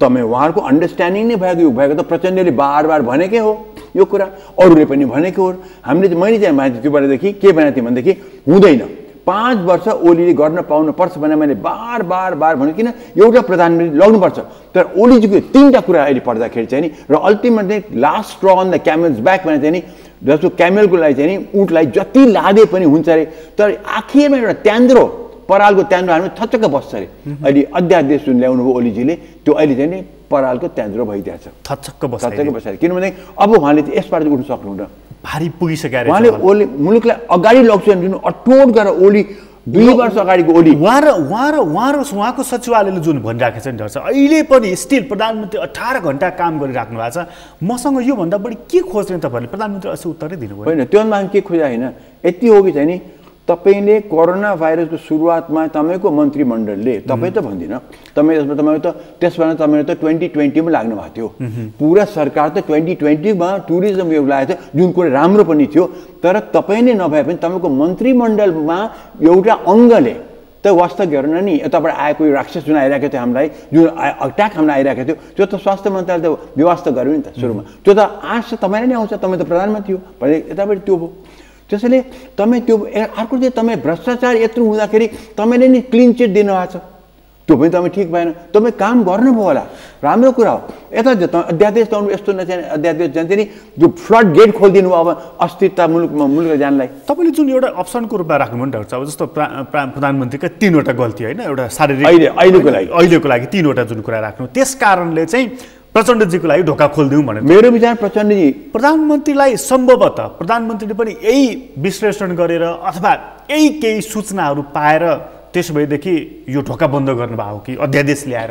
तपाई उहाँहरुको अन्डरस्ट्यान्डिङ नै भएको भएको त प्रचण्डले बारबार भनेकै हो यो कुरा अरूले पनि भनेकै हो हामीले मैले चाहिँ माथि त्योबाट देखि के भने ती भन्देखि हुँदैन पाँच वर्ष ओलीले गर्न पाउन पर्छ भने मैले बार बार बार भने किन एउटा प्रधानमन्त्री लग्नु पर्छ तर ओलीजीको तीनटा कुरा अहिले पढ्दाखेरि चाहिँ नि र ultimately last straw on the camel's back भने चाहिँ नि जस्तो क्यामेलको लागि चाहिँ उठलाई जति लादे पनि हुन्छ रे तर आखिरमा एउटा त्यान्द्रो परालको त्यान्द्रो हामी थचक्क बस्छ रे अहिले अध्यादेश जुन ल्याउनु भयो ओलीजीले त्यो अहिले चाहिँ नि परालको त्यान्द्रो भइदिएको छ थचक्क बस्छ थचक्क बस्छ किनभने अब उहाँले यसबाट उठ्न सक्नुहुन्न भारी पुगिसकेको उहाँले ओली मुलुकलाई अगाडि लग्छ जुन अटोट गरेर ओली दुई वर्ष अगाडिको ओली उहाँ र उहाँ र उहाँ र उहाँको सचिवालयले जुन भनिराखेको छ नि डर छ अहिले पनि स्टिल प्रधानमन्त्री अठार घण्टा काम गरिराख्नु भएको छ मसँग योभन्दा बढी के खोज्ने तपाईँहरूले प्रधानमन्त्री अझै उत्तरै दिनुभयो होइन त्योमा के खोज्या होइन यति हो कि चाहिँ नि तपाईले कोरोना भाइरसको सुरुवातमा तपाईको मन्त्रीमण्डलले तपाई त भन्दिन तपाई यसमा तपाई त त्यसबाट तपाईले त दुई हजार बीस मा लाग्नु भएको थियो पुरा सरकार त दुई हजार बीस मा टुरिज्म यो लागेको थियो जुन कुनै राम्रो पनि थियो तर तपाई नै नभए पनि तपाईको मन्त्रीमण्डलमा एउटा अंगले त वास्ता गर्न नि यताबाट आएको यो राक्षस जुन आइराखेको थियो हामीलाई जुन अट्याक हामीलाई आइराखेको थियो त्यो त स्वास्थ्य मन्त्रालयले त व्यवस्था गर्यो नि त सुरुमा त्यो त आश तपाईले नै आउँछ तपाई त प्रधानमन्त्री हो भने यताबाट त्यो भयो त्यसैले तपाई त्यो अर्को चाहिँ तपाई भ्रष्टाचार यत्रो हुँदाखेरि तपाईले नि क्लीन चिट दिनु भएको छ त्यो पनि तपाई ठीक भएन तपाई काम गर्नुभयो होला राम्रो कुरा हो यता अध्यादेश ल्याउनु यस्तो नचाहिने अध्यादेश जान्छ नि जो फ्लड गेट खोलिदिनु अब अस्थिरता मुलुकमा मुलुक जानलाई तपाईले जुन एउटा अप्सनको रूपमा राख्नुभयो नि डाक्टर साहब जस्तो प्रधानमन्त्रीका तीनवटा गल्ती होइन एउटा शारीरिक अहिले अहिलेको लागि अहिलेको लागि तीनवटा जुन कुरा राख्नु त्यस कारणले चाहिँ प्रचण्डजीको लागि ढोका खोलिदिउँ भनेर मेरो विचार प्रचण्डजी प्रधानमन्त्रीलाई सम्भवतः प्रधानमन्त्रीले पनि यही विश्लेषण गरेर अथवा यही केही सूचनाहरू पाएर त्यसो भएदेखि यो ढोका बन्द गर्नुभएको कि अध्यादेश ल्याएर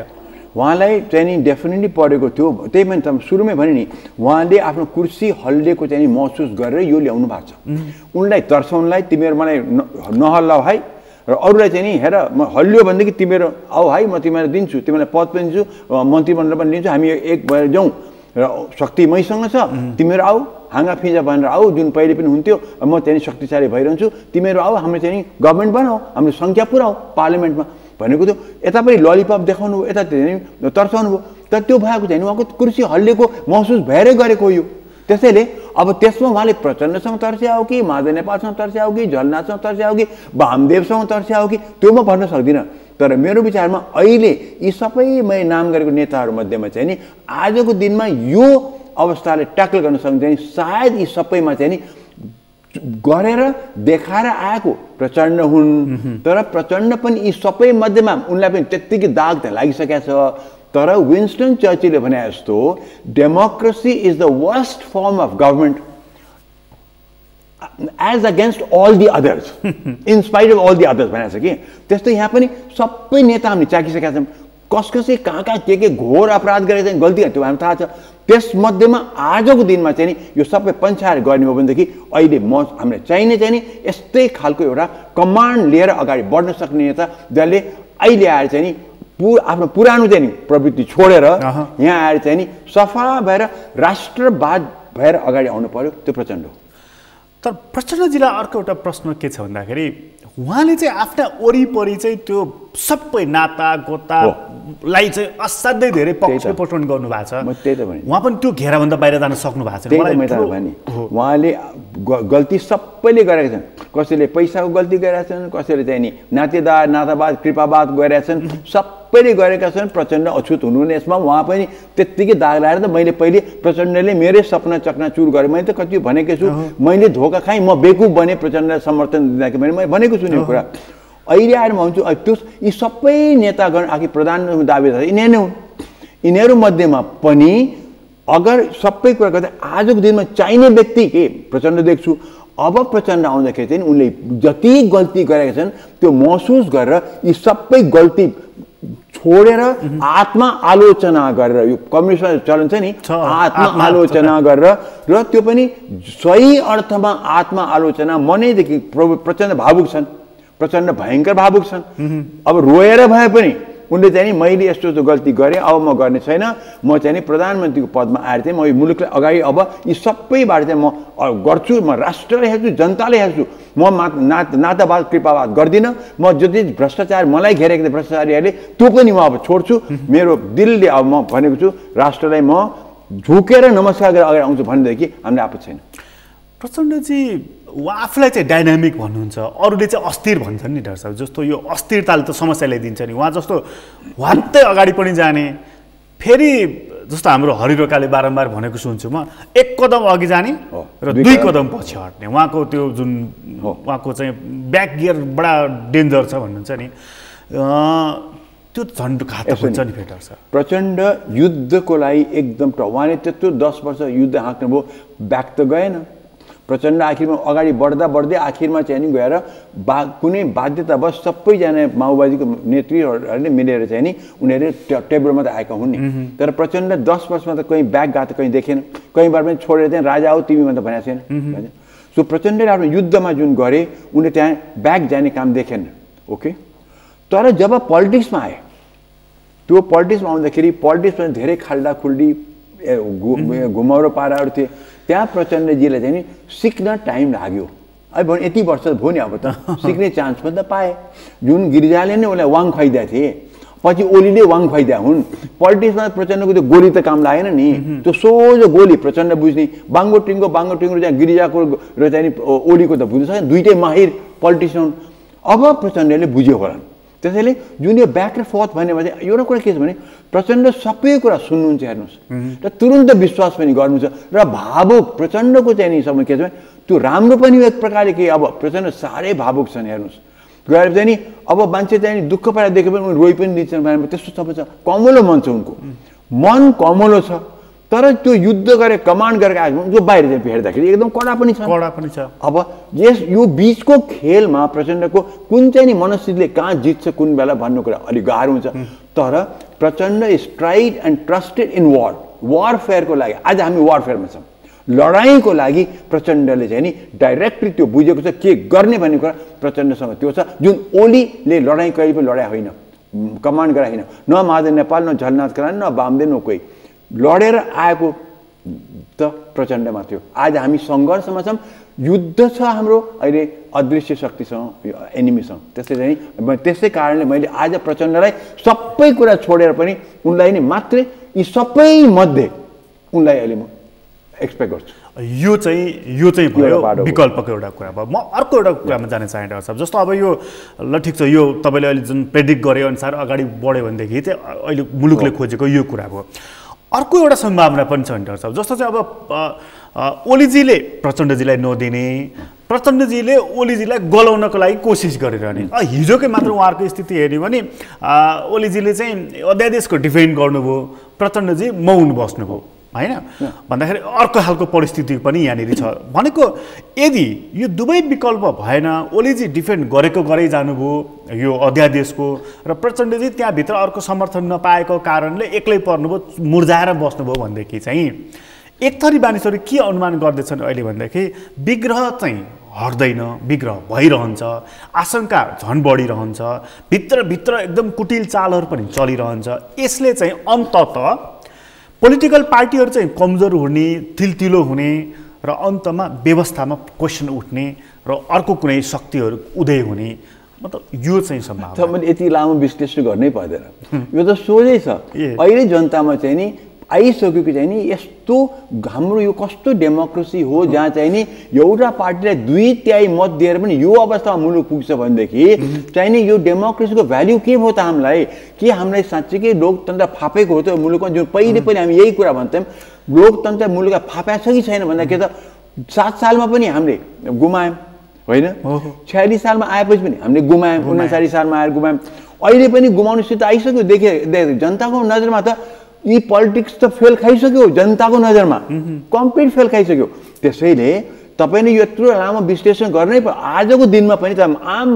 उहाँलाई चाहिँ डेफिनेटली पढेको थियो त्यही पनि त सुरुमै भने नि उहाँले आफ्नो कुर्सी हल्लेको चाहिँ महसुस गरेर यो ल्याउनु भएको छ उनलाई दर्शाउनलाई तिमीहरू मलाई नहल्लाऊ है र अरूलाई चाहिँ नि हेर म हल्लियो भनेदेखि तिमीहरू आऊ है म तिमीलाई दिन्छु तिमीलाई पद पनि दिन्छु मन्त्रीमण्डल पनि दिन्छु हामी एक भएर जाउँ र शक्ति मैसँग छ तिमीहरू आऊ हाँगा फिजा भनेर आऊ जुन पहिले पनि हुन्थ्यो म त्यहाँ शक्तिशाली भइरहन्छु तिमीहरू आऊ हाम्रो चाहिँ गभर्मेन्ट बनाऊ हाम्रो सङ्ख्या पुऱ्याऊ पार्लियामेन्टमा भनेको थियो यता पनि ललिपप देखाउनु यता तर्साउनु भयो तर त्यो भएको चाहिँ उहाँको कुर्सी हल्लिएको महसुस भएरै गरेको यो त्यसैले अब त्यसमा उहाँले प्रचण्डसँग तर्स्या हो कि माधव नेपालसँग तर्स्या हो कि झलनाथसँग तर्स्या हो कि बामदेवसँग तर्स्या हो कि त्यो म भन्न सक्दिनँ तर मेरो विचारमा अहिले यी सबै मैले नाम गरेको नेताहरूमध्येमा चाहिँ नि आजको दिनमा यो अवस्थाले ट्याकल गर्न सक्दैन सायद यी सबैमा चाहिँ नि गरेर देखाएर आएको प्रचण्ड हुन् तर प्रचण्ड पनि यी सबै मध्येमा उनलाई पनि त्यत्तिकै दाग त लागिसकेको छ तर विन्स्टन चर्चिलले भने जस्तो democracy is the worst form of government as against all the others in spite of all the others भनेको छ कि त्यस्तै यहाँ पनि सबै नेता हामीले चाकिसकेका छौँ कस कसै कहाँ कहाँ के के घोर अपराध गरेर चाहिँ गल्ती त्यो हामीलाई थाहा छ त्यसमध्येमा आजको दिनमा चाहिँ नि यो सबै पन्छाएर गर्ने हो भनेदेखि अहिले म हामीलाई चाहिने चाहिँ नि यस्तै खालको एउटा कमान्ड लिएर अगाडि बढ्न सक्ने नेता जसले अहिले आएर चाहिँ नि आफ्नो पुरानो चाहिँ नि प्रवृत्ति छोडेर यहाँ आएर चाहिँ नि सफा भएर राष्ट्रवाद भएर अगाडि आउनु पर्यो त्यो प्रचण्ड हो तर प्रचण्डजीलाई अर्को एउटा प्रश्न के छ भन्दाखेरि उहाँले चाहिँ आफ्ना वरिपरि चाहिँ त्यो सबै नाता गोतालाई चाहिँ असाध्यै धेरै पक्ष पटन गर्नु भएको छ उहाँ पनि त्यो घेराभन्दा बाहिर जान सक्नु भएको छैन उहाँले गल्ती सबैले गरेका छन् कसैले पैसाको गल्ती गरेका छन् कसैले चाहिँ नि नातेदार नातावाद कृपावाद गरेका छन् सब सबैले गरेका छन् प्रचण्ड अछुत हुनुहुने यसमा उहाँ पनि त्यत्तिकै दाग लाएर त मैले पहिले प्रचण्डले मेरै सपना चकनाचुर गरेँ मैले त कति भनेको छु मैले धोका खाएँ म बेकुफ बने प्रचण्डलाई समर्थन दिँदाखेरि मैले भनेको छु नि कुरा आइडियाहरु भन्छु त्यो यी सबै नेतागण आकी प्रधान दाबीदार इनेनु इनेहरु मध्येमा पनि अगर सबै कुरा गर्दा आजको दिनमा चाहिने व्यक्ति के प्रचण्ड देख्छु अब प्रचण्ड आउँदाखेरि चाहिँ उनले जति गल्ती गरेका छन् त्यो महसुस गरेर यी सबै गल्ती छोडेर आत्मा आलोचना गरेर यो कम्युनिस्ट चलन छ नि आत्मा आलोचना गरेर र त्यो पनि सही अर्थमा आत्मा आलोचना मनैदेखि प्रचण्ड भावुक छन् प्रचण्ड भयंकर भावुक छन् अब रोएर भए पनि उनले चाहिँ मैले यस्तो त्यो गल्ती गरे अब म गर्ने छैन म चाहिँ प्रधानमन्त्रीको पदमा आएर चाहिँ म यो मुलुकलाई अगाडि अब यी सबैबाट चाहिँ म गर्छु म राष्ट्रले हेर्छु जनताले हेर्छु म नातावाद कृपावाद गर्दिन म जति भ्रष्टाचार मलाई घेरेको भ्रष्टाचारीहरूले त्यो पनि म अब छोड्छु मेरो दिलले अब म भनेको छु राष्ट्रलाई म झुकेर नमस्कार गरेर अगाडि आउँछु भन्नेदेखि हामीले आपत छैन प्रचण्डजी वा आफुलाई चाहिँ डाइनामिक भन्नुहुन्छ अरूले चाहिँ अस्थिर भन्छन् नि डाक्टर साहब जस्तो यो अस्थिरताले त समस्या ल्याइदिन्छ नि उहाँ जस्तो वात्तै अगाडि पनि जाने फेरि जस्तो हाम्रो हरिरोकाले बारम्बार भनेको सुन्छु म एक कदम अघि जाने र दुई कदम पछि हट्ने उहाँको त्यो जुन उहाँको चाहिँ ब्याक गियर बडा डेन्जर छ भन्नुहुन्छ नि त्यो झन्ड घातक हुन्छ नि फेरि डाक्टर साहब प्रचण्ड युद्धको लागि एकदम उहाँले त्यत्रो दस वर्ष युद्ध हाँक्नुभयो ब्याक त गएन प्रचण्ड आखिरमा अगाडि बढ्दा बढ्दै आखिरमा चाहिँ नि गएर बा कुनै बाध्यतावश सबैजना माओवादीको नेतृत्वहरूले मिलेर चाहिँ नि उनीहरूले टेबलमा त आएका हुन् नि तर प्रचण्ड दस वर्षमा त कहीँ ब्याक गएको कहीँ देखेन कहीँबाट पनि छोडेर चाहिँ राजा हो तिमीमा त भनेको छैन होइन सो प्रचण्डले आफ्नो युद्धमा जुन गरे उनले त्यहाँ ब्याक जाने काम देखेन ओके तर जब पोलिटिक्समा आए त्यो पोलिटिक्समा आउँदाखेरि पोलिटिक्समा धेरै खाल्डाखुल्डी घुमाउरो पाराहरू थिए त्यहाँ प्रचण्डजीले चाहिँ सिक्न टाइम लाग्यो अब भने यति वर्ष भयो नि अब त सिक्ने चान्स पनि त पाए जुन गिरिजाले नै उसलाई वाङ खुवाइदिएका थिए पछि ओलीले वाङ खुवाइदिया हुन् पोलिटिक्समा प्रचण्डको त्यो गोली त काम लागेन नि त्यो सोझो गोली प्रचण्ड बुझ्ने बाङ्गो टिङ्गो बाङ्गो टिङ्गो त्यहाँ गिरिजाको र चाहिँ ओलीको त बुझ्नु सकेन दुइटै माहिर पोलिटिसियन अब प्रचण्डले बुझ्यो होला त्यसैले जुन यो ब्याक र फोर्थ भनेपछि एउटा कुरा के छ भने प्रचण्ड सबै कुरा सुन्नुहुन्छ हेर्नुहोस् र तुरुन्त विश्वास पनि गर्नुहुन्छ र भावुक प्रचण्डको चाहिँ नि समय के छ भने त्यो राम्रो पनि एक प्रकारले के अब प्रचण्ड साह्रै भावुक छन् हेर्नुहोस् गएर चाहिँ नि अब मान्छे चाहिँ दुःख पारा देखे पनि रोइ पनि दिन्छन् भनेर त्यस्तो सबै छ कमलो मन छ उनको मन कमलो छ तर त्यो युद्ध गरे कमान्ड गरेर आएको जो बाहिर चाहिँ हेर्दाखेरि एकदम कडा पनि छ कडा पनि छ अब यस यो बिचको खेलमा प्रचण्डको कुन चाहिँ नि मनस्थितिले कहाँ जित्छ कुन बेला भन्नु कुरा अलिक गाह्रो हुन्छ तर प्रचण्ड is tried and trusted in war वारफेयरको लागि आज हामी वारफेयरमा छौँ लडाइँको लागि प्रचण्डले चाहिँ नि डाइरेक्टली त्यो बुझेको छ के गर्ने भन्ने कुरा प्रचण्डसँग त्यो छ जुन ओलीले लडाइँ कहिले पनि लडाइँ होइन कमान्ड गराइ होइन न माधव नेपाल न झलनाथ करान न बामदेव न कोही लडेर आएको त प्रचण्डमा थियो आज हामी सङ्घर्षमा छौँ युद्ध छ हाम्रो अहिले अदृश्य शक्तिसँग एनिमीसँग त्यसै चाहिँ त्यसै कारणले मैले आज प्रचण्डलाई सबै कुरा छोडेर पनि उनलाई नै मात्रै यी सबै मध्ये उनलाई अहिले म एक्सपेक्ट गर्छु यो चाहिँ यो चाहिँ भयो विकल्पको एउटा कुरा भयो म अर्को एउटा कुरामा जान चाहेँ साहब जस्तो अब यो ल ठिक छ यो तपाईँले अहिले जुन प्रेडिक्ट गरे अनुसार अगाडि बढ्यो भनेदेखि चाहिँ अहिले मुलुकले खोजेको यो कुरा भयो अर्को एउटा सम्भावना पनि छ डाक्टर साहब जस्तो चाहिँ अब ओलीजीले प्रचण्डजीलाई नदिने प्रचण्डजीले ओलीजीलाई गलाउनको लागि कोसिस गरिरहने हिजोकै मात्र उहाँहरूको स्थिति हेऱ्यो भने ओलीजीले चाहिँ अध्यादेशको डिफेन्ड गर्नुभयो प्रचण्डजी मौन बस्नुभयो होइन भन्दाखेरि अर्को खालको परिस्थिति पनि यहाँनिर छ भनेको यदि यो दुवै विकल्प भएन ओलीजी डिफेन्ड गरेको गरे जानुभयो यो अध्यादेशको र प्रचण्डजी त्यहाँभित्र अर्को समर्थन नपाएको कारणले एक्लै पर्नुभयो मुर्जाएर बस्नुभयो भनेदेखि चाहिँ एक थरी मानिसहरू के अनुमान गर्दैछन् अहिले भनेदेखि विग्रह चाहिँ हट्दैन विग्रह भइरहन्छ आशंका झन् बढिरहन्छ भित्रभित्र एकदम कुटिल चालहरू पनि चलिरहन्छ यसले चाहिँ अन्ततः पोलिटिकल पार्टीहरू चाहिँ कमजोर हुने तिलतिलो हुने र अन्तमा व्यवस्थामा क्वेसन उठ्ने र अर्को कुनै शक्तिहरू उदय हुने मतलब यो चाहिँ सम्भव मैले यति लामो विश्लेषण गर्नै पर्दैन यो त सोझै छ अहिले जनतामा चाहिँ नि आइसकेको चाहिँ नि यस्तो हाम्रो यो कस्तो डेमोक्रेसी हो जहाँ चाहिँ नि एउटा पार्टीलाई दुई तिहाई मत दिएर पनि यो अवस्थामा मुलुक पुग्छ भनेदेखि चाहिँ नि यो डेमोक्रेसीको भ्याल्यु के भयो त हामीलाई के हामीलाई साँच्चीकै लोकतन्त्र फापेको हो त मुलुकमा जुन पहिले पनि हामी यही कुरा भन्छौँ लोकतन्त्र मुलुकमा फापेको छ कि छैन भन्दा के त सात सालमा पनि हामीले गुमायौँ छयालिस सालमा आएपछि पनि हामीले गुमायौं उन्चालिस सालमा आएर गुमायौं अहिले पनि गुमाउनु स्थिति आइसक्यो देखे जनताको नजरमा त यी पोलिटिक्स त फेल खाइसक्यो जनताको नजरमा कम्प्लिट फेल खाइसक्यो त्यसैले तपाईले यत्रो लामो विश्लेषण गर्नै पर्यो आजको दिनमा पनि त आम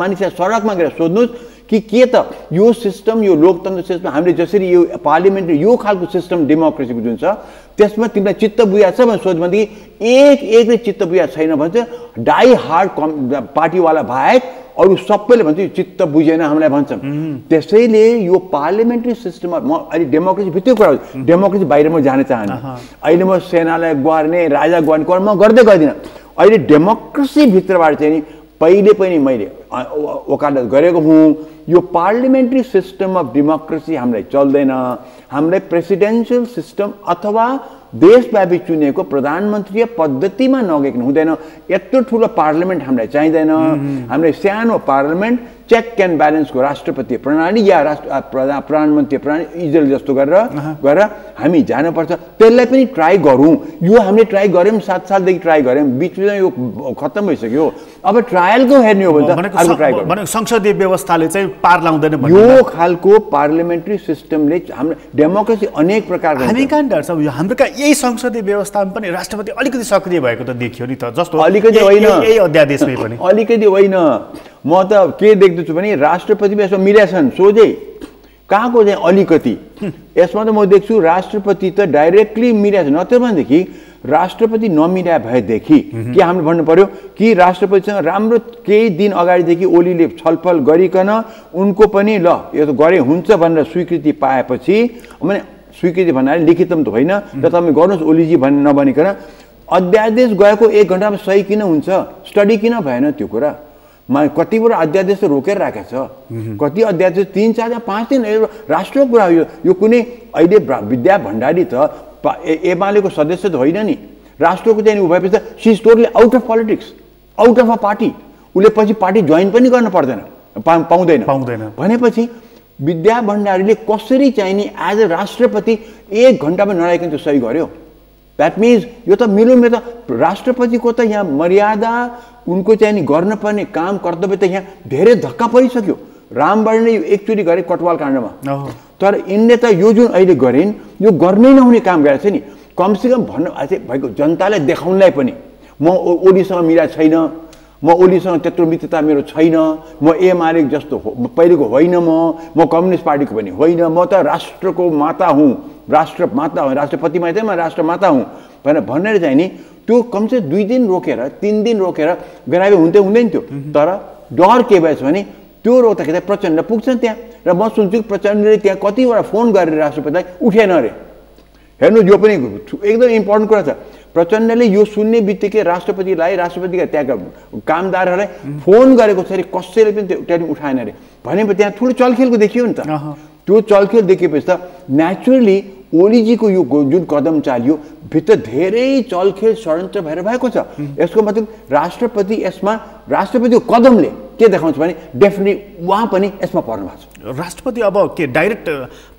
मानिसले सडकमा गएर सोध्नुस् कि के त यो सिस्टम यो लोकतन्त्र सिस्टम हामीले जसरी यो पार्लियामेन्टरी यो खालको सिस्टम डेमोक्रेसीको जुन छ त्यसमा तिमीलाई चित्त बुझ्या छ भने सोध्नु भने एक एकले चित्त बुझ्या छैन भन्छ डाई हार्ड पार्टी वाला बाहेक अरु सबैले भन्छ चित्त बुझेन हामीलाई भन्छ त्यसैले यो पार्लियामेन्टरी सिस्टममा म अलि डेमोक्रेसी भित्र कुरा डेमोक्रेसी बाहिर म जान चाहन्न अहिले म सेनालाई गर्ने राजा गर्ने कर्म गर्दै गर्दिन अहिले डेमोक्रेसी भित्रबाट चाहिँ पहिले पनि मैले वकालत गरेको हुँ यो पार्लियामेन्ट्री सिस्टम अफ डेमोक्रेसी हामीलाई चल्दैन हामीलाई प्रेसिडेन्शियल सिस्टम अथवा देशव्यापी चुनिएको प्रधानमन्त्रीय पद्धतिमा नगएको हुँदैन यत्रो ठूलो पार्लियामेन्ट हामीलाई चाहिदैन हामीले सानो पार्लियामेन्ट चेक एन्ड ब्यालेन्सको राष्ट्रपति प्रणाली या राष्ट्र प्रधानमन्त्री प्रणाली इजरायल जस्तो गरेर गरेर हामी जानुपर्छ त्यसलाई पनि ट्राई गरौँ यो हामीले ट्राई गर्यौँ सात सालदेखि ट्राई गर्यौँ बिचमा यो खत्तम भइसक्यो अब ट्रायलको हेर्ने हो भने त अर्को ट्राई गर्नु भनेको संसदीय व्यवस्थाले चाहिँ पार लाउँदैन भन्ने यो खालको पार्लियामेन्ट्री सिस्टमले हाम्रो डेमोक्रेसी अनेक प्रकारको हामी कहाँ डर छ यो हाम्रो कहाँ यही संसदीय व्यवस्थामा पनि राष्ट्रपति अलिकति सक्रिय भएको त देखियो नि त जस्तो अलिकति होइन यही अध्यादेशमै पनि अलिकति होइन म त के देख्दछु भने राष्ट्रपतिमा यसो मिलेछन् सोझै कहाँको चाहिँ अलिकति यसमा त म देख्छु राष्ट्रपति त डाइरेक्टली मिलेछ नत्र भनेदेखि राष्ट्रपति नमिल्या भएदेखि के हामीले भन्नु पर्यो कि राष्ट्रपतिसँग राम्रो केही दिन अगाडिदेखि ओलीले छलफल गरिकन उनको पनि ल यो त गरे हुन्छ भनेर स्वीकृति पाएपछि माने स्वीकृति भन्नाले लिखितम त होइन त तपाईँ गर्नुहोस् ओलीजी भन्ने नभनिकन अध्यादेश गएको एक घन्टामा सही किन हुन्छ स्टडी किन भएन त्यो कुरा म कतिवटा अध्यादेश रोकेर राखेको छ कति अध्यादेश तीन चार या पाँच दिन राष्ट्रको कुरा हो यो कुनै अहिले विद्या भण्डारी त एमालेको सदस्य त होइन नि राष्ट्रको चाहिँ उ भएपछि she is totally out of politics out of a party उसले पछि पार्टी जोइन पनि गर्न पर्दैन पाउँदैन पाउँदैन भनेपछि विद्या भण्डारीले कसरी चाहिने एज अ राष्ट्रपति एक घन्टामा नराखिकन त्यो सही गर्यो द्याट मिन्स यो त मिलोमे त राष्ट्रपतिको त यहाँ मर्यादा उनको चाहिँ गर्नुपर्ने काम कर्तव्य त यहाँ धेरै धक्का परिसक्यो रामबाणले यो एकचोटि गरे कटवाल काण्डमा तर यिनले त यो जुन अहिले गरेन यो गर्नै नहुने काम गरेको छ नि कमसेकम भन्नु अझै भएको जनतालाई देखाउनलाई पनि म ओलीसँग मिला छैन म ओलीसँग त्यत्रो मित्रता मेरो छैन म एमाले जस्तो पहिलेको होइन म म कम्युनिस्ट पार्टीको पनि होइन म त राष्ट्रको माता हुँ राष्ट्रमाता हुँ राष्ट्रपति मात्रै म राष्ट्रमाता हुँ भनेर भनेर चाहिँ नि त्यो कमसे दुई दिन रोकेर तीन दिन रोकेर गरायो हुन्थ्यो हुँदैन थियो तर डर के भएछ भने त्यो रोक्दाखेरि प्रचण्ड पुग्छन् त्यहाँ र म सुन्छु प्रचण्डले त्यहाँ कतिवटा फोन गरेर राष्ट्रपतिलाई उठेन अरे हेर्नु यो पनि एकदम इम्पोर्टेन्ट कुरा छ प्रचण्डले यो सुन्ने बित्तिकै राष्ट्रपतिलाई राष्ट्रपतिका त्यहाँका कामदारहरूलाई फोन गरेको छ अरे कसैले पनि त्यो टेलिफोन उठाएन अरे भनेपछि त्यहाँ ठुलो चलखेलको देखियो नि त त्यो चलखेल देखेपछि त नेचुरली ओलीजीको यो जुन कदम चालियो भित्र धेरै चलखेल षड्यन्त्र भएर भएको छ यसको मतलब राष्ट्रपति यसमा राष्ट्रपतिको कदमले के देखाउँछ भने डेफिनेटली उहाँ पनि यसमा पर्नु भएको छ राष्ट्रपति अब के डाइरेक्ट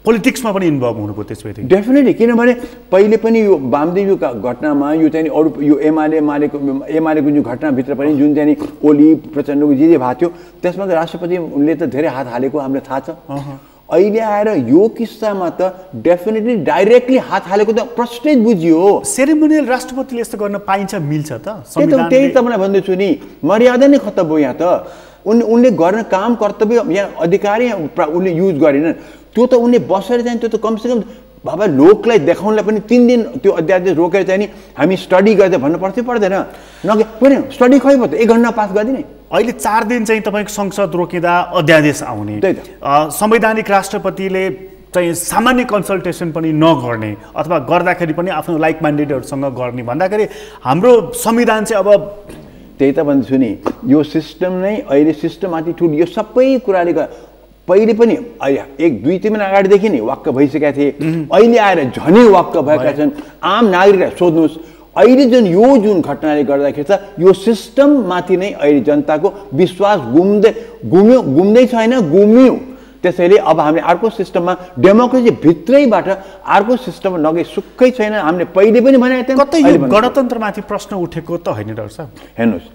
पोलिटिक्समा पनि इन्भल्भ हुनुको त्यसपछि डेफिनेटली किनभने पहिले पनि यो बामदेव घटनामा यो चाहिँ अरू यो एमाले एमालेको एमालेको जुन घटनाभित्र पनि जुन चाहिँ ओली प्रचण्डको जे जे भएको थियो त्यसमा त राष्ट्रपतिले त धेरै हात हालेको हामीलाई थाहा छ अहिले आएर यो किस्सामा त डेफिनेटली डाइरेक्टली हात हालेको त प्रष्टै बुझियो सेरेमोनियल राष्ट्रपतिले यस्तो गर्न पाइन्छ मिल्छ त त्यही त मलाई भन्दैछु नि मर्यादा नै खत्तम भयो यहाँ त उन उनले गर्न काम कर्तव्य यहाँ अधिकार उनले युज गरेन त्यो त उनले बसेर चाहिँ त्यो त कमसेकम बाबा लोकलाई देखाउनलाई पनि तिन दिन त्यो अध्यादेश रोकेर चाहिँ नि हामी स्टडी गर्दै भन्नु पर्थ्यो पर्दैन नगे पनि स्टडी खै भयो त एक घन्टा पास गरिदिने अहिले चार दिन चाहिँ तपाईँको संसद रोकिँदा अध्यादेश आउने संवैधानिक राष्ट्रपतिले चाहिँ सामान्य कन्सल्टेसन पनि नगर्ने अथवा गर्दाखेरि पनि आफ्नो लाइक माइन्डेडहरूसँग गर्ने भन्दाखेरि हाम्रो संविधान चाहिँ अब त्यही त भन्दैछु नि यो सिस्टम नै अहिले सिस्टममाथि ठुलो यो सबै कुराले पहिले पनि एक दुई तिन महिना अगाडिदेखि नै वाक्क भइसकेका थिए अहिले आएर झनै वाक्क भएका छन् आम नागरिकलाई सोध्नुहोस् अहिले जुन यो जुन घटनाले गर्दाखेरि त यो सिस्टममाथि नै अहिले जनताको विश्वास गुम्दै गुम्यो गुम्दै छैन गुम्यो त्यसैले अब हामीले अर्को सिस्टममा डेमोक्रेसी भित्रैबाट अर्को सिस्टममा नगए सुक्खै छैन हामीले पहिले पनि भने कतै गणतन्त्रमाथि प्रश्न उठेको त होइन हेर्नुहोस्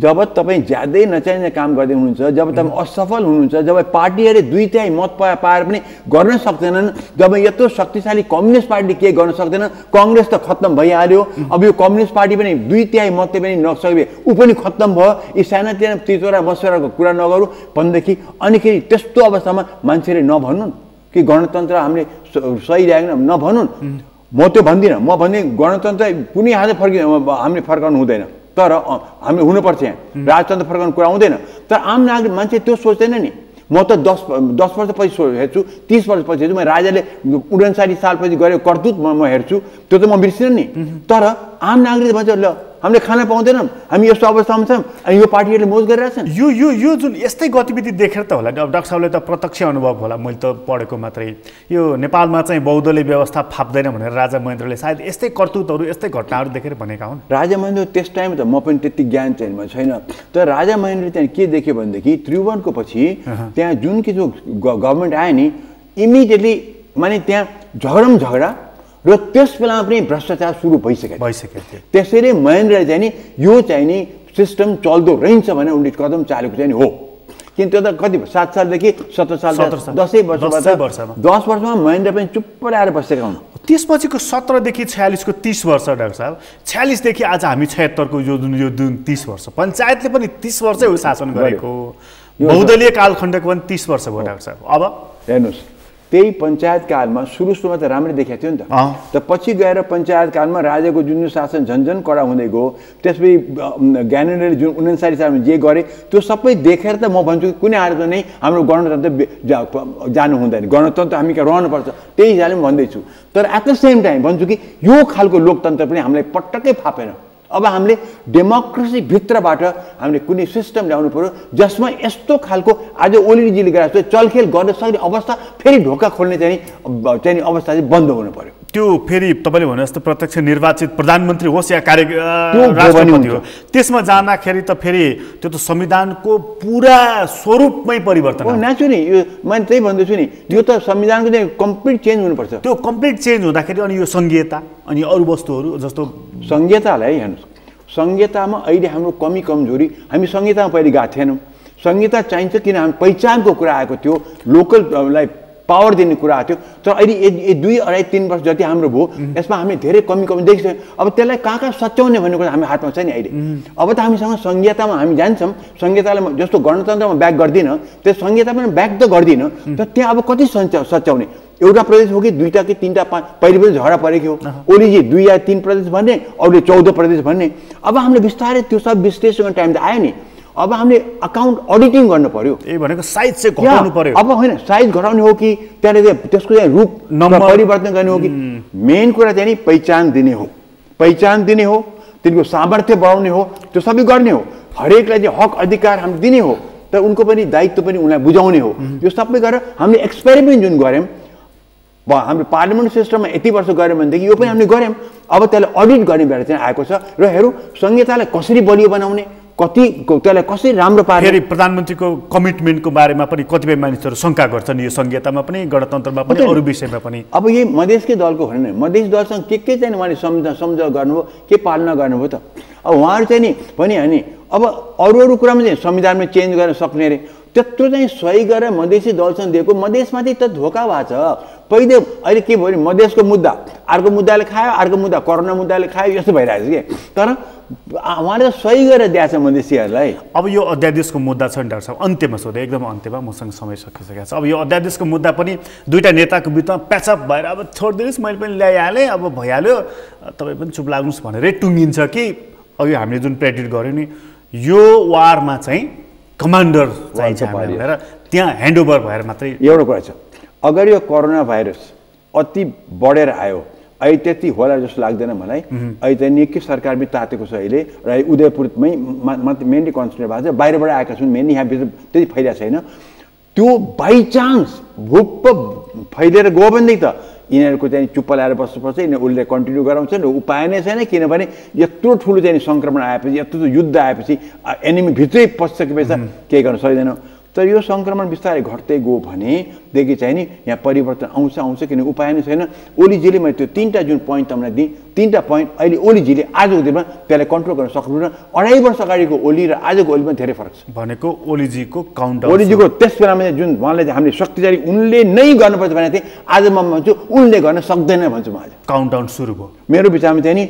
जब तपाईं ज्यादै नचाहिने काम गर्दै हुनुहुन्छ जब तपाईं असफल हुनुहुन्छ जब पार्टीहरुले दुईटै मत पाएर पनि गर्न सक्दैनन् जब यत्रो शक्तिशाली कम्युनिस्ट पार्टी के गर्न सक्दैन कांग्रेस त खत्म भइहाल्यो अब यो कम्युनिस्ट पार्टी पनि दुईटै मत पनि नसक्यो उ पनि खत्म भयो इ सानातिना तीचोरा बसोराको कुरा नगरौं भन्देखि अनिखेरि त्यस्तो अवस्थामा मान्छेले नभन्नुन् कि गणतन्त्र हामीले सही ल्याएन नभन्नुन् म त्यो भन्दिन म भन्ने गणतन्त्र कुनै हाले फर्किन हामीले फर्काउनु हुँदैन तर हामी हुनु पर्छ यहाँ राजतन्त्र फर्काउन कुरा हुँदैन तर आम नागरिक मान्छे त्यो सोच्दैन नि म त दस वर्ष पछि हेर्छु तीस वर्ष पछि हेर्छु म राजाले उनन्साठी साल पछि गरे करतुत म हेर्छु त्यो त म बिर्सिन नि तर आम नागरिक भन्छ ल हामीले खाना पाउँदैनौं हामी यस्तो अवस्थामा छौं अनि यो पार्टीहरुले मोज गरिरहेछन् यो यो यो जुन यस्तै गतिविधि देखेर त होला डाक्टर साहबले त प्रत्यक्ष अनुभव होला मैले त पढेको मात्रै यो नेपालमा चाहिँ बौद्धले व्यवस्था फाप्दैन भनेर राजा महेन्द्रले सायद यस्तै करतुतहरु यस्तै घटनाहरु देखेर भनेका हुन् राजा महेन्द्र त्यस टाइम त म पनि त्यति ज्ञान छैन म छैन तर राजा महेन्द्रले त्यहाँ के देख्यो भन्देखि त्रिभुवनको पछि त्यहाँ जुन कि जो गभर्नमेन्ट आयो नि इमिडिएटली माने त्यहाँ झगडम झगडा र त्यस बेलामा पनि भ्रष्टाचार सुरु भइसक्यो भइसक्यो त्यसैले महेन्द्रले चाहिँ नि यो चाहिँ नि सिस्टम चल्दो रहन्छ भने उनले कदम चालेको चाहिँ नि हो किन त्यो त कति सात सालदेखि सत्र साल दसै वर्षबाट दस वर्षमा महेन्द्र पनि चुप्प रहेर बसेका हुन् त्यसपछिको सत्रदेखि छयालिसको तीस वर्ष डाक्टर साहब छयालिसदेखि आज हामी छयहत्तरको यो जुन यो जुन तीस वर्ष पञ्चायतले पनि तीस वर्षै हो शासन गरेको बहुदलीय कालखण्डको पनि तीस वर्ष भयो डाक्टर साहब अब हेर्नुहोस् त्यही पंचायत कालमा सुरु सुरुमा त राम्रै देखेको थियो नि त त पछि गएर पंचायत कालमा राजाको जुन शासन झन्झन कडा हुँदै गयो त्यसपछि ज्ञानेन्द्रले जुन उन्नाइस सालमा जे गरे त्यो सबै देखेर त म भन्छु कुनै आधार नै हाम्रो गणतन्त्र जानु हुँदैन गणतन्त्र हामी कहाँ रहनुपर्छ त्यही हिसाबले म भन्दैछु तर एट द सेम टाइम भन्छु कि यो खालको लोकतन्त्र पनि हामीलाई पटक्कै फापेन अब हामीले डेमोक्रेसी भित्रबाट हामीले कुनै सिस्टम ल्याउनु पर्यो जसमा यस्तो खालको आज ओलीजीले गरेको चलखेल गर्न सक्ने अवस्था फेरि ढोका खोल्ने चाहिँ चाहिँ अवस्था चाहिँ बन्द हुनु पर्यो त्यो फेरि तपाईले भने जस्तो प्रत्यक्ष निर्वाचित प्रधानमन्त्री होस् या कार्य राष्ट्रपति हो त्यसमा जाँदाखेरि त फेरि त्यो त संविधानको पुरा स्वरूपमै परिवर्तन हो नेचुरली यो मैले त्यही भन्दैछु नि यो त संविधानको चाहिँ कम्प्लिट चेन्ज हुनुपर्छ त्यो कम्प्लिट चेन्ज हुँदाखेरि अनि यो संघीयता अनि अरू वस्तुहरू जस्तो संघीयतालाई हेर्नुहोस् संघीयतामा अहिले हाम्रो कमी कमजोरी हामी संघीयतामा पहिले गएको थिएनौँ संघीयता चाहिन्छ किन हामी पहिचानको कुरा आएको थियो लोकललाई पावर दिने कुरा आएको थियो तर अहिले दुई अढाई तीन वर्ष जति हाम्रो भयो यसमा हामीले धेरै कमी कमी देखिसक्यौँ अब त्यसलाई कहाँ कहाँ सच्याउने भन्ने कुरा हामी हातमा छ नि अहिले अब त हामीसँग संघीयतामा हामी जान्छौँ संघीयतालाई जस्तो गणतन्त्रमा ब्याक गर्दिनँ त्यो संघीयता पनि ब्याक त गर्दिनँ तर त्यहाँ अब कति सच्याउने एउटा प्रदेश हो कि दुईटा कि तीनटा पाँच पहिले पनि झगडा परेको हो ओलीजी दुई या तीन प्रदेश भन्ने अरूले चौध प्रदेश भन्ने अब हामीले बिस्तारै त्यो सब विश्लेषण टाइम त आयो नि अब हामीले अकाउन्ट अडिटिङ गर्नु पर्यो ए भनेको साइज चाहिँ घटाउनु पर्यो अब होइन साइज घटाउने हो कि त्यहाँले त्यसको चाहिँ रूप नम्बर परिवर्तन गर्ने हो कि मेन कुरा चाहिँ नि पहिचान दिने हो पहिचान दिने हो तिनको सामर्थ्य बढाउने हो त्यो सबै गर्ने हो हरेकलाई चाहिँ हक अधिकार हामी दिने हो तर उनको पनि दायित्व पनि उनलाई बुझाउने हो यो सबै गरेर हामीले एक्सपेरिमेन्ट जुन गऱ्यौँ हाम्रो पार्लियामेन्ट सिस्टममा यति वर्ष गऱ्यौँ भनेदेखि यो पनि हामीले गऱ्यौँ अब त्यसलाई अडिट गर्ने बेला चाहिँ आएको छ र हेरौँ संहितालाई कसरी बलियो बनाउने कति त्यसलाई कसरी राम्रो पार्ने फेरि प्रधानमन्त्रीको कमिटमेन्टको बारेमा पनि कतिपय मानिसहरू शङ्का गर्छन् यो संहितामा पनि गणतन्त्रमा पनि अरू विषयमा पनि अब यही मधेसकै दलको होइन मधेस दलसँग के के चाहिँ उहाँले सम्झ सम्झ गर्नुभयो के पालना गर्नुभयो त अब उहाँहरू चाहिँ नि पनि नि अब अरू अरू कुरामा चाहिँ संविधानमा चेन्ज गर्न सक्ने अरे त्यत्रो चाहिँ सही गरेर मधेसी दलसँग दिएको मधेसमाथि त धोका भएको छ पहिले अहिले के भयो भने मधेसको मुद्दा अर्को मुद्दाले खायो अर्को मुद्दा कोरोना मुद्दाले खायो यस्तो भइरहेको छ कि तर उहाँले सही गरेर दिएको छ मधेसीहरूलाई अब यो अध्यादेशको मुद्दा छ नि डाक्टर साहब अन्त्यमा सोधे एकदम अन्त्यमा मसँग समय सकिसकेको छ अब यो अध्यादेशको मुद्दा पनि दुईवटा नेताको बिचमा प्याचअप भएर अब छोडिदिनुहोस् मैले पनि ल्याइहालेँ अब भइहाल्यो तपाईँ पनि चुप लाग्नुहोस् भनेरै टुङ्गिन्छ कि अघि हामीले जुन प्रेडिक्ट गऱ्यौँ नि यो वारमा चाहिँ कमान्डर चाहिन्छ भनेर त्यहाँ ह्यान्डओभर भएर मात्रै एउटा कुरा छ अगर यो कोरोना भाइरस अति बढेर आयो अहिले त्यति होला जस्तो लाग्दैन मलाई अहिले चाहिँ निकै सरकार पनि तातेको छ अहिले र उदयपुरमै मेनली कन्सन्ट्रेट भएको छ बाहिरबाट आएका छन् मेनली यहाँ त्यति फैलिएको छैन त्यो बाइचान्स भुप्प फैलिएर गयो भनेदेखि त यिनीहरूको चाहिँ चुप्प ल्याएर बस्नुपर्छ यिनीहरू उसले कन्टिन्यू गराउँछन् उपाय नै छैन किनभने यत्रो ठुलो चाहिँ सङ्क्रमण आएपछि यत्रो युद्ध आएपछि एनिमी भित्रै पसिसकेपछि केही गर्न सक्दैनौँ तर यो संक्रमण बिस्तारै घट्दै गयो भने देखि चाहिँ नि यहाँ परिवर्तन आउँछ आउँछ किन उपाय नै छैन ओलीजीले मैले त्यो तीनटा जुन पॉइन्ट तमलाई दिए तीनटा पॉइन्ट अहिले ओलीजीले आजको दिनमा त्यसलाई कन्ट्रोल गर्न सक्नुहुन्छ अढाई वर्ष अगाडिको ओली र आजको ओलीमा धेरै फरक छ भनेको ओलीजीको काउन्ट ओलीजीको त्यस बेलामा जुन उहाँले हामीले शक्तिशाली उनले नै गर्नुपर्छ भने थिए आज म भन्छु उनले गर्न सक्दैन भन्छु म आज काउन्टडाउन सुरु भयो मेरो विचारमा चाहिँ नि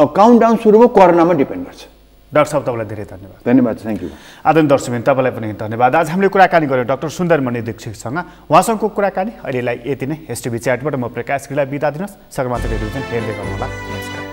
काउन्टडाउन सुरु भयो कोरोनामा डिपेन्ड गर्छ डाक्टर साहब तपाईलाई धेरै धन्यवाद धन्यवाद थ्यांक यू आदरणीय दर्शकहरु तपाईलाई पनि धन्यवाद आज हामीले कुराकानी गर्यौं डाक्टर सुन्दर मणि दीक्षितसँग वहाँसँगको कुराकानी अहिलेलाई यति नै एसटीभी च्याटबाट म प्रकाश गिरीलाई बिदा दिनुहोस् सगरमाथा टेलिभिजन हेर्दै गर्नुहोला नमस्कार